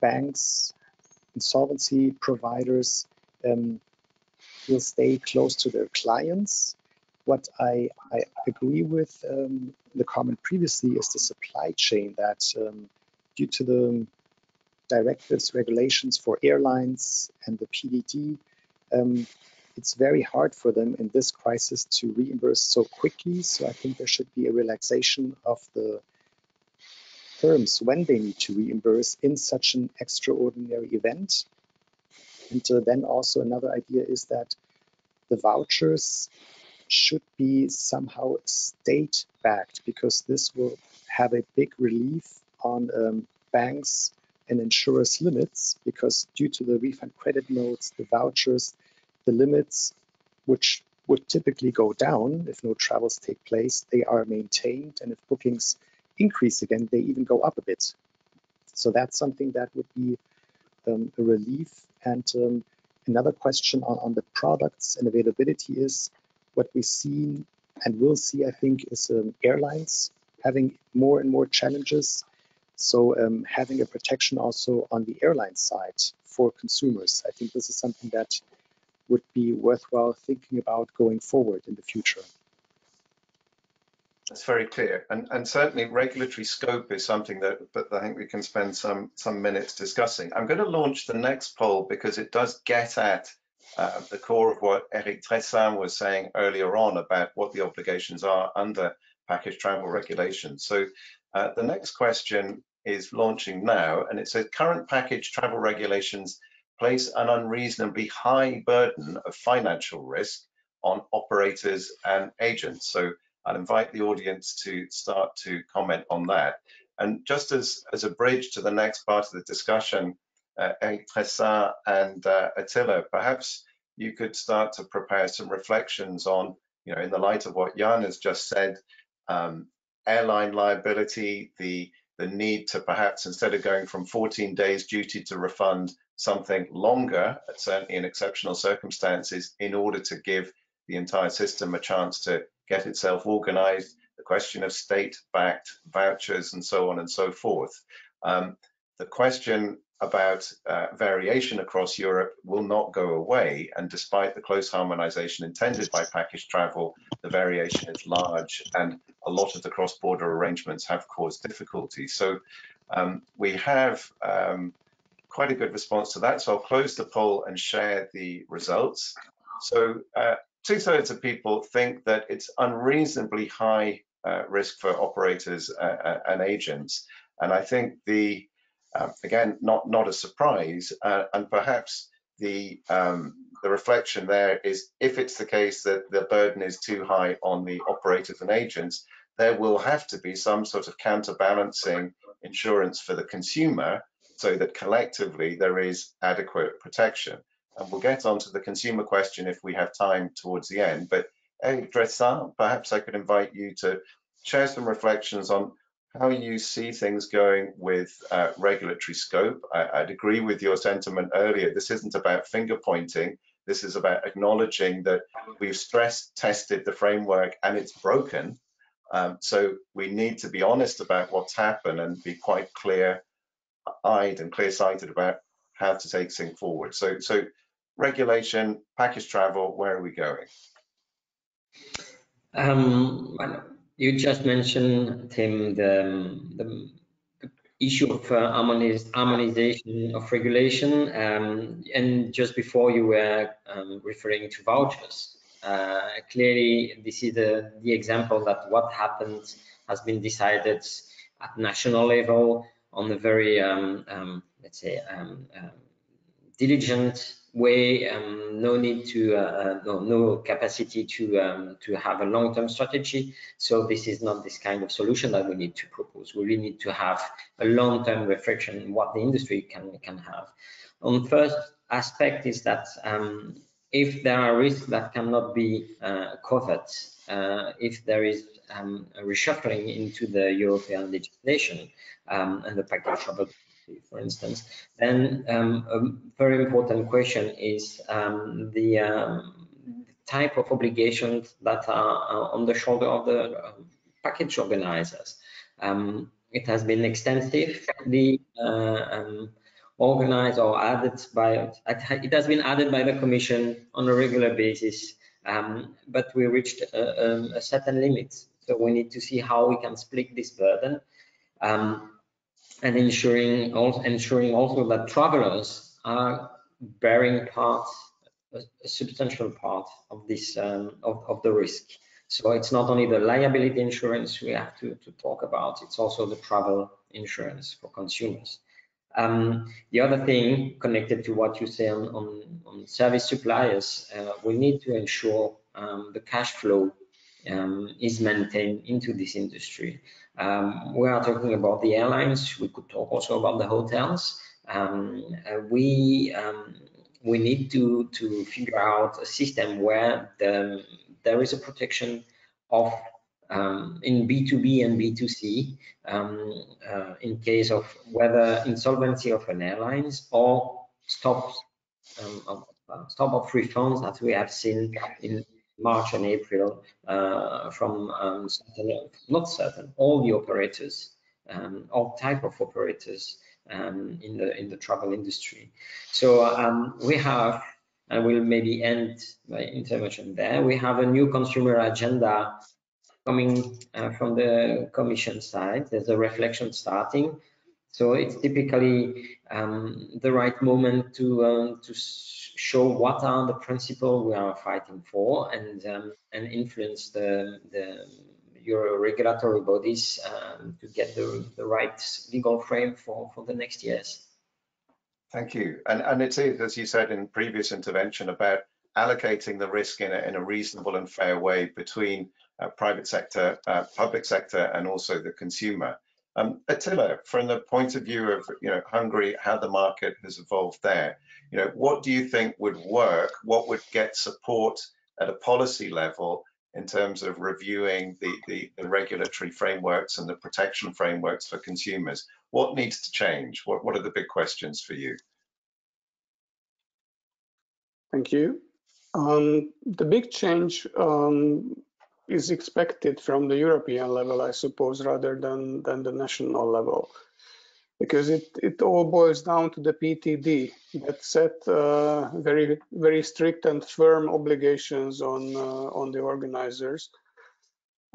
banks, insolvency providers um, will stay close to their clients. What I, I agree with um, the comment previously is the supply chain that um, due to the directives, regulations for airlines and the P D D, um, it's very hard for them in this crisis to reimburse so quickly. So I think there should be a relaxation of the terms when they need to reimburse in such an extraordinary event. And uh, then also another idea is that the vouchers should be somehow state-backed, because this will have a big relief on um, banks and insurers' limits, because due to the refund credit notes, the vouchers, the limits, which would typically go down if no travels take place, they are maintained, and if bookings increase again, they even go up a bit. So that's something that would be um, a relief. And um, another question on, on the products and availability is what we see and will see, I think, is um, airlines having more and more challenges. So um, having a protection also on the airline side for consumers, I think this is something that would be worthwhile thinking about going forward in the future. That's very clear, and, and certainly regulatory scope is something that, but I think we can spend some some minutes discussing. I'm going to launch the next poll because it does get at uh, the core of what Eric Drésin was saying earlier on about what the obligations are under package travel regulations. So uh, the next question is launching now, and it says current package travel regulations place an unreasonably high burden of financial risk on operators and agents. So I'll invite the audience to start to comment on that. And just as, as a bridge to the next part of the discussion, uh, Eric Drésin and uh, Attila, perhaps you could start to prepare some reflections on you know, in the light of what Jan has just said, um, airline liability, the the need to perhaps, instead of going from fourteen days duty to refund, something longer, certainly in exceptional circumstances, in order to give the entire system a chance to get itself organized, the question of state-backed vouchers and so on and so forth. Um, the question about uh, variation across Europe will not go away, and despite the close harmonization intended by package travel, the variation is large, and a lot of the cross-border arrangements have caused difficulties. So um, we have um, quite a good response to that. So I'll close the poll and share the results. So uh, two-thirds of people think that it's unreasonably high uh, risk for operators uh, and agents. And I think the, uh, again, not, not a surprise, uh, and perhaps the, um, the reflection there is, if it's the case that the burden is too high on the operators and agents, there will have to be some sort of counterbalancing insurance for the consumer, so that collectively there is adequate protection. And we'll get onto the consumer question if we have time towards the end. But Eric Drésin, perhaps I could invite you to share some reflections on how you see things going with uh, regulatory scope. I, I'd agree with your sentiment earlier. This isn't about finger pointing. This is about acknowledging that we've stress tested the framework and it's broken. Um, so we need to be honest about what's happened and be quite clear-eyed and clear-sighted about how to take things forward. So, so regulation, package travel, where are we going? Um, well, you just mentioned, Tim, the, the issue of uh, harmonization of regulation, um, and just before you were um, referring to vouchers. Uh, clearly, this is the, the example that what happened has been decided at national level on a very, um, um, let's say, um, um, diligent way, um, no need to, uh, no, no capacity to um, to have a long-term strategy. So this is not this kind of solution that we need to propose. We really need to have a long-term reflection on what the industry can can have. On first aspect is that um, if there are risks that cannot be uh, covered, uh, if there is um, a reshuffling into the European legislation um, and the package travel, for instance, then um, a very important question is um, the um, type of obligations that are on the shoulder of the package organizers. Um, it has been extensively uh, um, organized or added by, it has been added by the Commission on a regular basis, um, but we reached a, a certain limit. So we need to see how we can split this burden. Um, And ensuring also, ensuring also that travelers are bearing part, a substantial part of this um, of, of the risk. So it's not only the liability insurance we have to, to talk about; it's also the travel insurance for consumers. Um, the other thing connected to what you say on on, on service suppliers, uh, we need to ensure um, the cash flow um, is maintained into this industry. Um, we are talking about the airlines. We could talk also about the hotels. Um, uh, we um, we need to to figure out a system where the, there is a protection of um, in B two B and B two C um, uh, in case of whether insolvency of an airlines or stops um, of, uh, stop of refunds that we have seen in March and April uh, from um, certain, not certain, all the operators, um, all type of operators um, in the in the travel industry. So um, we have, I will maybe end my intervention there. We have a new consumer agenda coming uh, from the Commission side. There's a reflection starting. So it's typically um, the right moment to um, to show what are the principles we are fighting for, and um, and influence the the Euro regulatory bodies um, to get the the right legal frame for for the next years. Thank you, and and it is, as you said in previous intervention, about allocating the risk in a, in a reasonable and fair way between uh, private sector, uh, public sector, and also the consumer. Um, Attila, from the point of view of you know Hungary, how the market has evolved there, you know what do you think would work? What would get support at a policy level, in terms of reviewing the, the, the regulatory frameworks and the protection frameworks for consumers. What needs to change? What, what are the big questions for you? Thank you. Um, the big change um, is expected from the European level, I suppose, rather than, than the national level, because it, it all boils down to the P T D that set uh, very, very strict and firm obligations on, uh, on the organizers.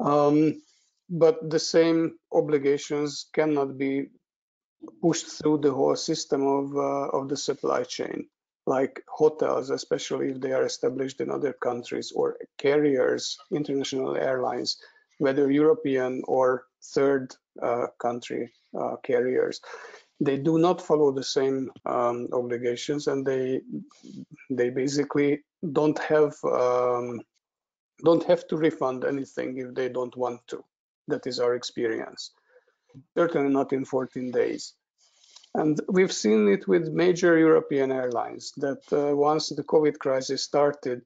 Um, but the same obligations cannot be pushed through the whole system of, uh, of the supply chain, like hotels, especially if they are established in other countries, or carriers, international airlines, whether European or third uh, country uh, carriers. They do not follow the same um, obligations, and they they basically don't have um, don't have to refund anything if they don't want to. That is our experience. Certainly not in fourteen days. And we've seen it with major European airlines that uh, once the COVID crisis started,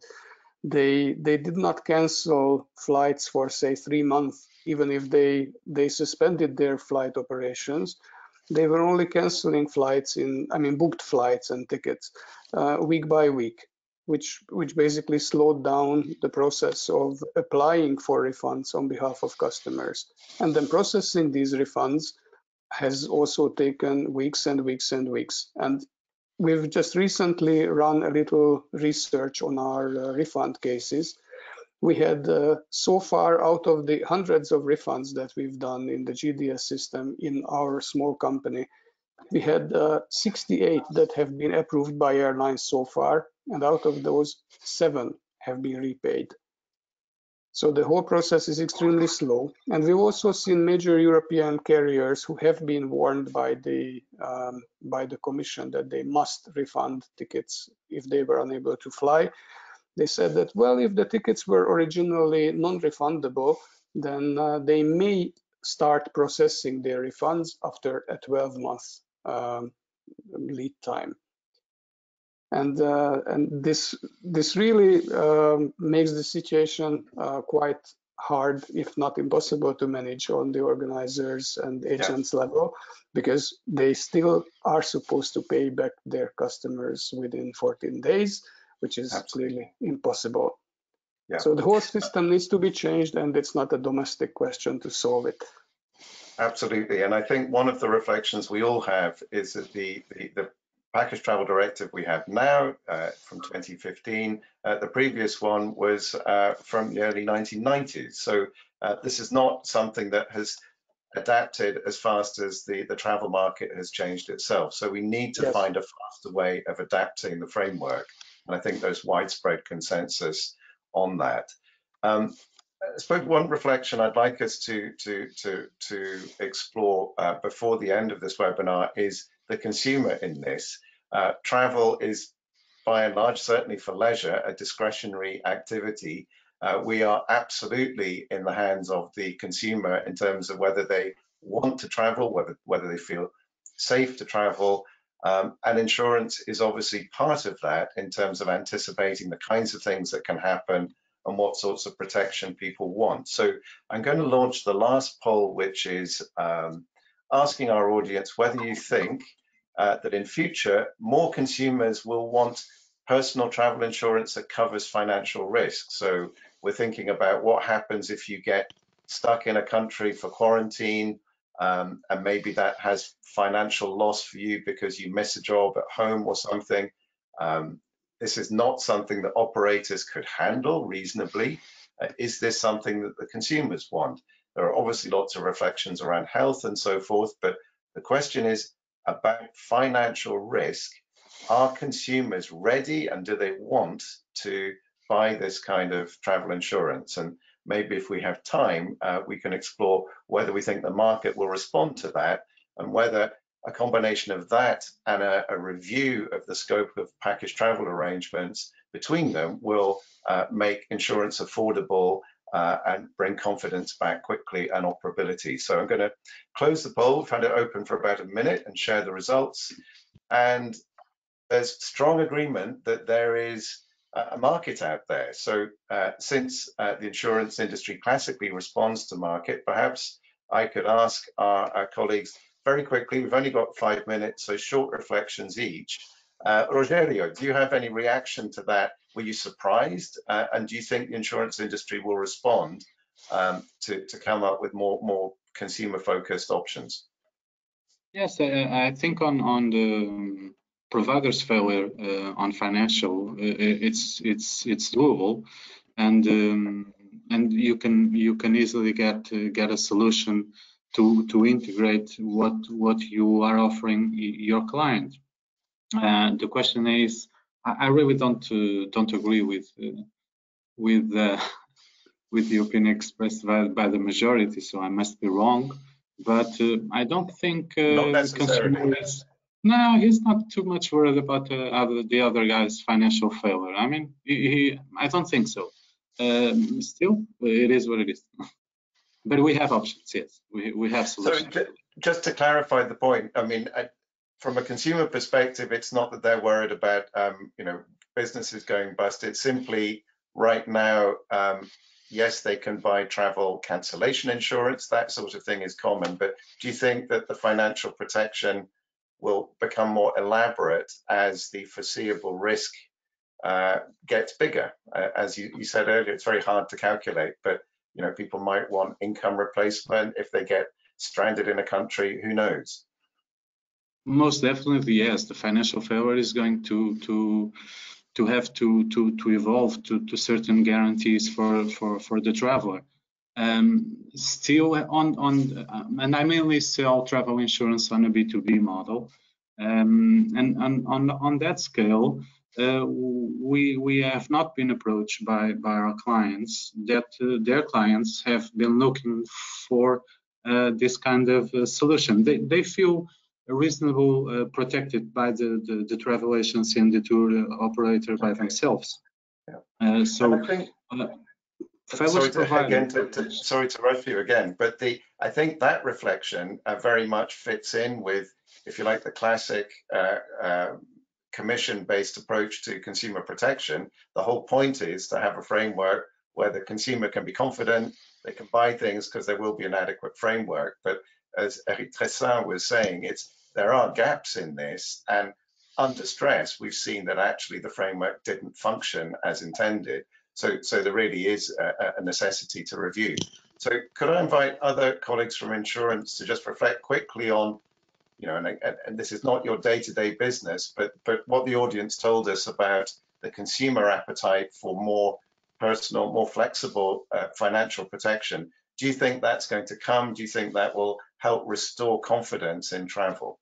they they did not cancel flights for, say, three months, even if they, they suspended their flight operations. They were only canceling flights in, I mean, booked flights and tickets uh, week by week, which, which basically slowed down the process of applying for refunds on behalf of customers. And then processing these refunds has also taken weeks and weeks and weeks. And we've just recently run a little research on our uh, refund cases. We had uh, so far, out of the hundreds of refunds that we've done in the G D S system in our small company, we had uh, sixty-eight that have been approved by airlines so far. And out of those, seven have been repaid. So the whole process is extremely slow. And we've also seen major European carriers who have been warned by the, um, by the Commission that they must refund tickets if they were unable to fly. They said that, well, if the tickets were originally non-refundable, then uh, they may start processing their refunds after a twelve month um, lead time. And, uh, and this, this really um, makes the situation uh, quite hard, if not impossible, to manage on the organizers and agents yeah. level, because they still are supposed to pay back their customers within fourteen days, which is Absolutely. Clearly impossible. Yeah. So the whole system needs to be changed, and it's not a domestic question to solve it. Absolutely. And I think one of the reflections we all have is that the, the, the Package Travel Directive we have now uh, from twenty fifteen. Uh, the previous one was uh, from the early nineteen nineties. So uh, this is not something that has adapted as fast as the, the travel market has changed itself. So we need to Yes. find a faster way of adapting the framework. And I think there's widespread consensus on that. Um, I suppose one reflection I'd like us to, to, to, to explore uh, before the end of this webinar is the consumer in this. Uh, travel is, by and large, certainly for leisure, a discretionary activity. Uh, we are absolutely in the hands of the consumer in terms of whether they want to travel, whether, whether they feel safe to travel. Um, and insurance is obviously part of that in terms of anticipating the kinds of things that can happen and what sorts of protection people want. So I'm going to launch the last poll, which is um, asking our audience whether you think uh, that in future, more consumers will want personal travel insurance that covers financial risk. So we're thinking about what happens if you get stuck in a country for quarantine, um, and maybe that has financial loss for you because you miss a job at home or something. Um, this is not something that operators could handle reasonably. Uh, is this something that the consumers want? There are obviously lots of reflections around health and so forth, but the question is about financial risk. Are consumers ready and do they want to buy this kind of travel insurance? And maybe if we have time, uh, we can explore whether we think the market will respond to that and whether a combination of that and a, a review of the scope of package travel arrangements between them will uh, make insurance affordable Uh, and bring confidence back quickly and operability. So I'm going to close the poll, find it open for about a minute and share the results. And there's strong agreement that there is a market out there. So uh, since uh, the insurance industry classically responds to market, perhaps I could ask our, our colleagues very quickly, we've only got five minutes, so short reflections each. Uh, Rogério, do you have any reaction to that? Were you surprised? Uh, and do you think the insurance industry will respond um, to, to come up with more, more consumer-focused options? Yes, I, I think on, on the providers' failure uh, on financial, uh, it's it's it's doable, and um, and you can you can easily get uh, get a solution to to integrate what what you are offering your client. Uh, the question is, I, I really don't uh, don't agree with uh, with uh, with the opinion expressed by, by the majority, so I must be wrong. But uh, I don't think uh, the consumer is. No, he's not too much worried about uh, other, the other guy's financial failure. I mean, he, he, I don't think so. Um, still, it is what it is. But we have options, yes. We, we have solutions. So just to clarify the point, I mean, I, from a consumer perspective, it's not that they're worried about, um, you know, businesses going bust. It's simply right now, um, yes, they can buy travel cancellation insurance. That sort of thing is common. But do you think that the financial protection will become more elaborate as the foreseeable risk uh, gets bigger? Uh, as you, you said earlier, it's very hard to calculate, but you know, people might want income replacement if they get stranded in a country, who knows? Most definitely, yes. The financial failure is going to to to have to to to evolve to, to certain guarantees for for for the traveler. Um, still on, on um, and I mainly sell travel insurance on a B two B model, um, and, and on, on that scale, uh, we, we have not been approached by, by our clients that uh, their clients have been looking for uh, this kind of uh, solution. They, they feel reasonably uh, protected by the, the, the travel agents and the tour operator by themselves. Uh, so. Uh, Sorry to, again, to, to, sorry to rush you again, but the I think that reflection uh, very much fits in with, if you like, the classic uh, uh, commission-based approach to consumer protection. The whole point is to have a framework where the consumer can be confident, they can buy things because there will be an adequate framework. But as Eric Drésin was saying, it's there are gaps in this, and under stress, we've seen that actually the framework didn't function as intended. So, so there really is a, a necessity to review. So could I invite other colleagues from insurance to just reflect quickly on, you know, and, and this is not your day-to-day business, but, but what the audience told us about the consumer appetite for more personal, more flexible uh, financial protection. Do you think that's going to come? Do you think that will help restore confidence in travel?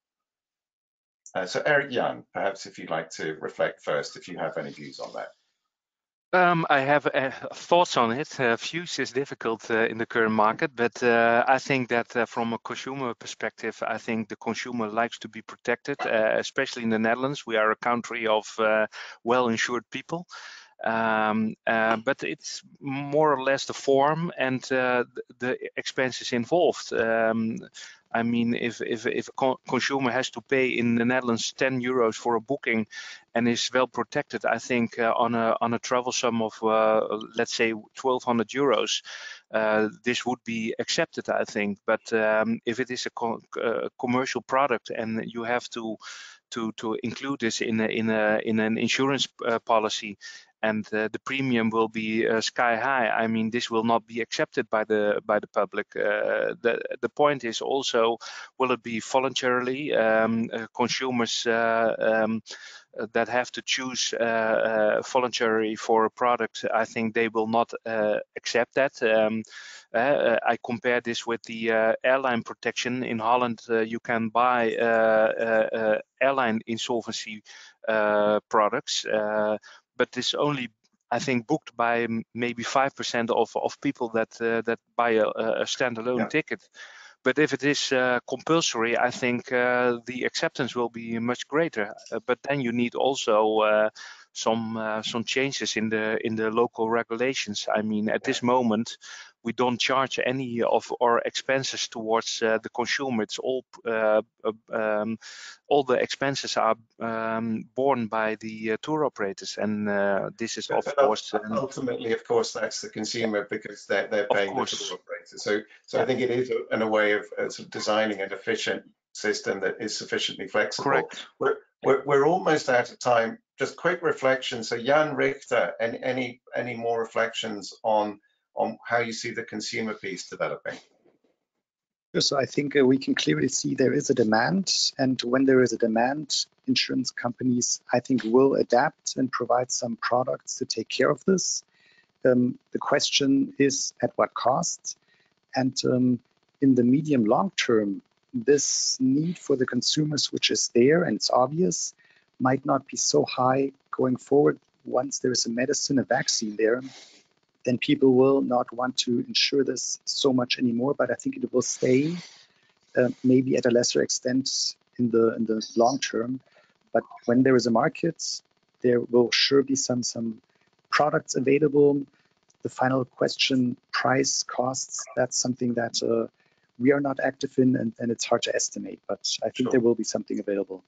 Uh, so Erik-Jan, perhaps if you'd like to reflect first, if you have any views on that. Um, I have uh, thoughts on it. Uh, views is difficult uh, in the current market, but uh, I think that uh, from a consumer perspective, I think the consumer likes to be protected, uh, especially in the Netherlands. We are a country of uh, well-insured people, um, uh, but it's more or less the form and uh, the expenses involved. Um, I mean, if if if a consumer has to pay in the Netherlands ten euros for a booking, and is well protected, I think uh, on a on a travel sum of uh, let's say twelve hundred euros, uh, this would be accepted, I think. But um, if it is a co uh, commercial product and you have to to to include this in a, in a in an insurance uh, policy, and uh, the premium will be uh, sky high. I mean, this will not be accepted by the by the public. Uh, the the point is also, will it be voluntarily um, uh, consumers uh, um, that have to choose uh, uh, voluntary for a product? I think they will not uh, accept that. Um, uh, I compare this with the uh, airline protection in Holland. Uh, you can buy uh, uh, uh, airline insolvency uh, products. Uh, But it's only, I think, booked by maybe five percent of of people that uh, that buy a, a standalone yeah. ticket. But if it is uh, compulsory, I think uh, the acceptance will be much greater. Uh, but then you need also uh, some uh, some changes in the in the local regulations. I mean, at yeah. this moment, we don't charge any of our expenses towards uh, the consumer. It's all uh, um, all the expenses are um, borne by the uh, tour operators, and uh, this is of but course ultimately, of course, that's the consumer because they're, they're paying the tour operators. So, so yeah. I think it is in a way of, uh, sort of designing an efficient system that is sufficiently flexible. Correct. We're, we're, we're almost out of time. Just quick reflection. So Jan Richter, and any any more reflections on on how you see the consumer piece developing? Yes, I think uh, we can clearly see there is a demand, and when there is a demand, insurance companies, I think, will adapt and provide some products to take care of this. Um, the question is at what cost, and um, in the medium long term, this need for the consumers, which is there and it's obvious, might not be so high going forward. Once there is a medicine, a vaccine there, then people will not want to insure this so much anymore. But I think it will stay, uh, maybe at a lesser extent in the in the long term. But when there is a market, there will sure be some some products available. The final question, price, costs, that's something that uh, we are not active in, and, and it's hard to estimate, but I think sure. there will be something available.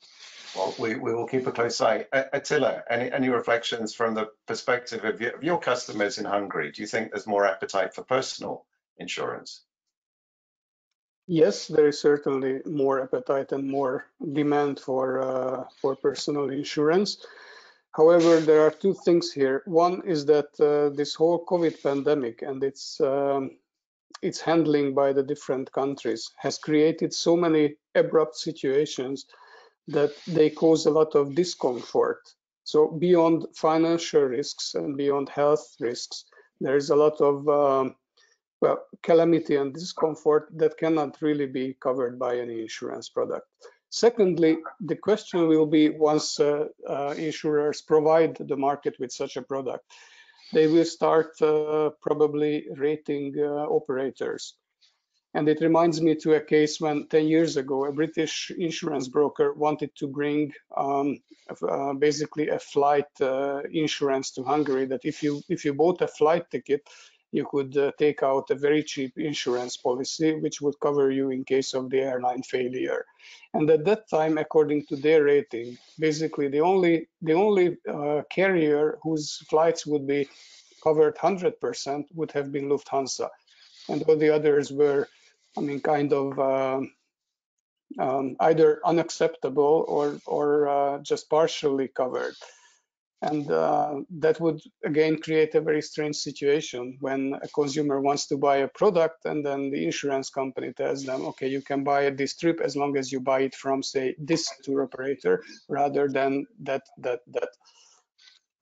Well, we, we will keep a close eye. Attila, any, any reflections from the perspective of your, of your customers in Hungary? Do you think there's more appetite for personal insurance? Yes, there is certainly more appetite and more demand for, uh, for personal insurance. However, there are two things here. One is that uh, this whole COVID pandemic and its um, its handling by the different countries has created so many abrupt situations that they cause a lot of discomfort. So beyond financial risks and beyond health risks, there is a lot of um, well, calamity and discomfort that cannot really be covered by any insurance product. Secondly, the question will be, once uh, uh, insurers provide the market with such a product, they will start uh, probably rating uh, operators. And it reminds me to a case when ten years ago, a British insurance broker wanted to bring um, uh, basically a flight uh, insurance to Hungary, that if you, if you bought a flight ticket, you could uh, take out a very cheap insurance policy, which would cover you in case of the airline failure. And at that time, according to their rating, basically the only, the only uh, carrier whose flights would be covered one hundred percent would have been Lufthansa. And all the others were, I mean, kind of uh, um, either unacceptable or, or uh, just partially covered. And uh, that would, again, create a very strange situation when a consumer wants to buy a product and then the insurance company tells them, okay, you can buy this trip as long as you buy it from, say, this tour operator rather than that, that, that.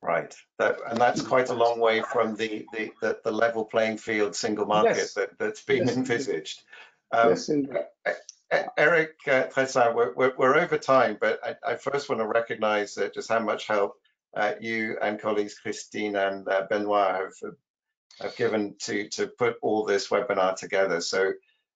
Right. That, and that's quite a long way from the, the, the, the level playing field single market yes. that, that's been yes. envisaged. Um, yes, indeed. Eric uh, Drésin, we're, we're, we're over time, but I, I first want to recognize uh, just how much help Uh, you and colleagues Christine and uh, Benoit have, have given to, to put all this webinar together. So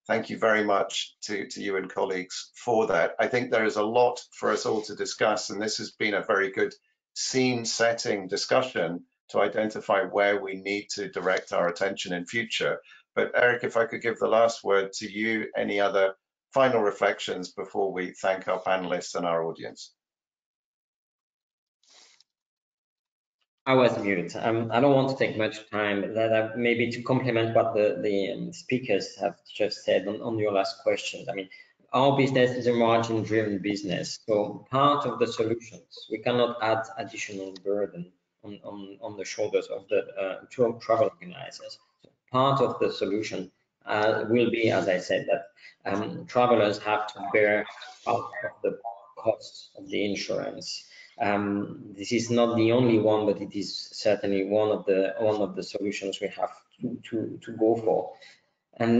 thank you very much to, to you and colleagues for that. I think there is a lot for us all to discuss, and this has been a very good scene-setting discussion to identify where we need to direct our attention in future. But Eric, if I could give the last word to you, any other final reflections before we thank our panelists and our audience? I was muted. Um, I don't want to take much time. That I, maybe to complement what the, the speakers have just said on, on your last questions. I mean, our business is a margin-driven business. So part of the solutions, we cannot add additional burden on, on, on the shoulders of the uh, tour travel organizers. So part of the solution uh, will be, as I said, that um, travelers have to bear part of the cost of the insurance. Um, this is not the only one, but it is certainly one of the one of the solutions we have to to, to go for. And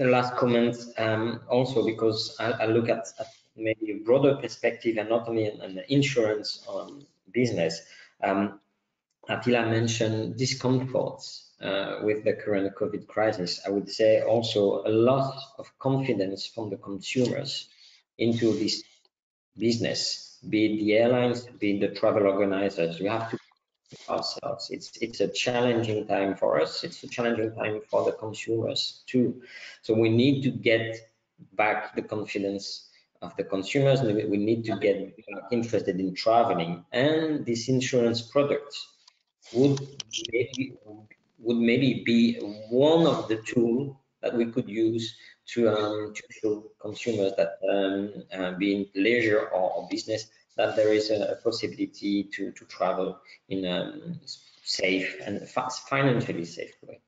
the last comment, um, also because I, I look at, at maybe a broader perspective and not only an insurance um, business. Um, Attila mentioned discomforts uh, with the current COVID crisis. I would say also a lot of confidence from the consumers into this business. Be it the airlines, be it the travel organizers. You have to ourselves. It's, it's a challenging time for us. It's a challenging time for the consumers too. So we need to get back the confidence of the consumers. We need to get interested in traveling, and this insurance product would maybe, would maybe be one of the tools that we could use to, um, to show consumers that um, uh, being leisure or, or business, that there is a possibility to, to travel in a safe and financially safe way.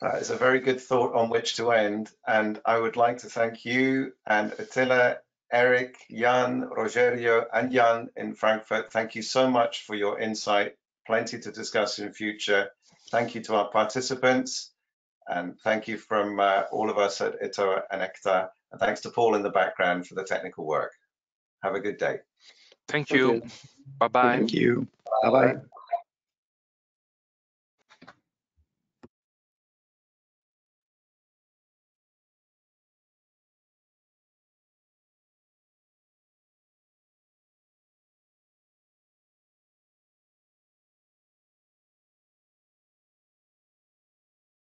That is a very good thought on which to end. And I would like to thank you and Attila, Eric, Jan, Rogério, and Jan in Frankfurt. Thank you so much for your insight. Plenty to discuss in future. Thank you to our participants. And thank you from uh, all of us at E T O A and E C T A A. And thanks to Paul in the background for the technical work. Have a good day. Thank you. Bye-bye. Thank you. Bye-bye.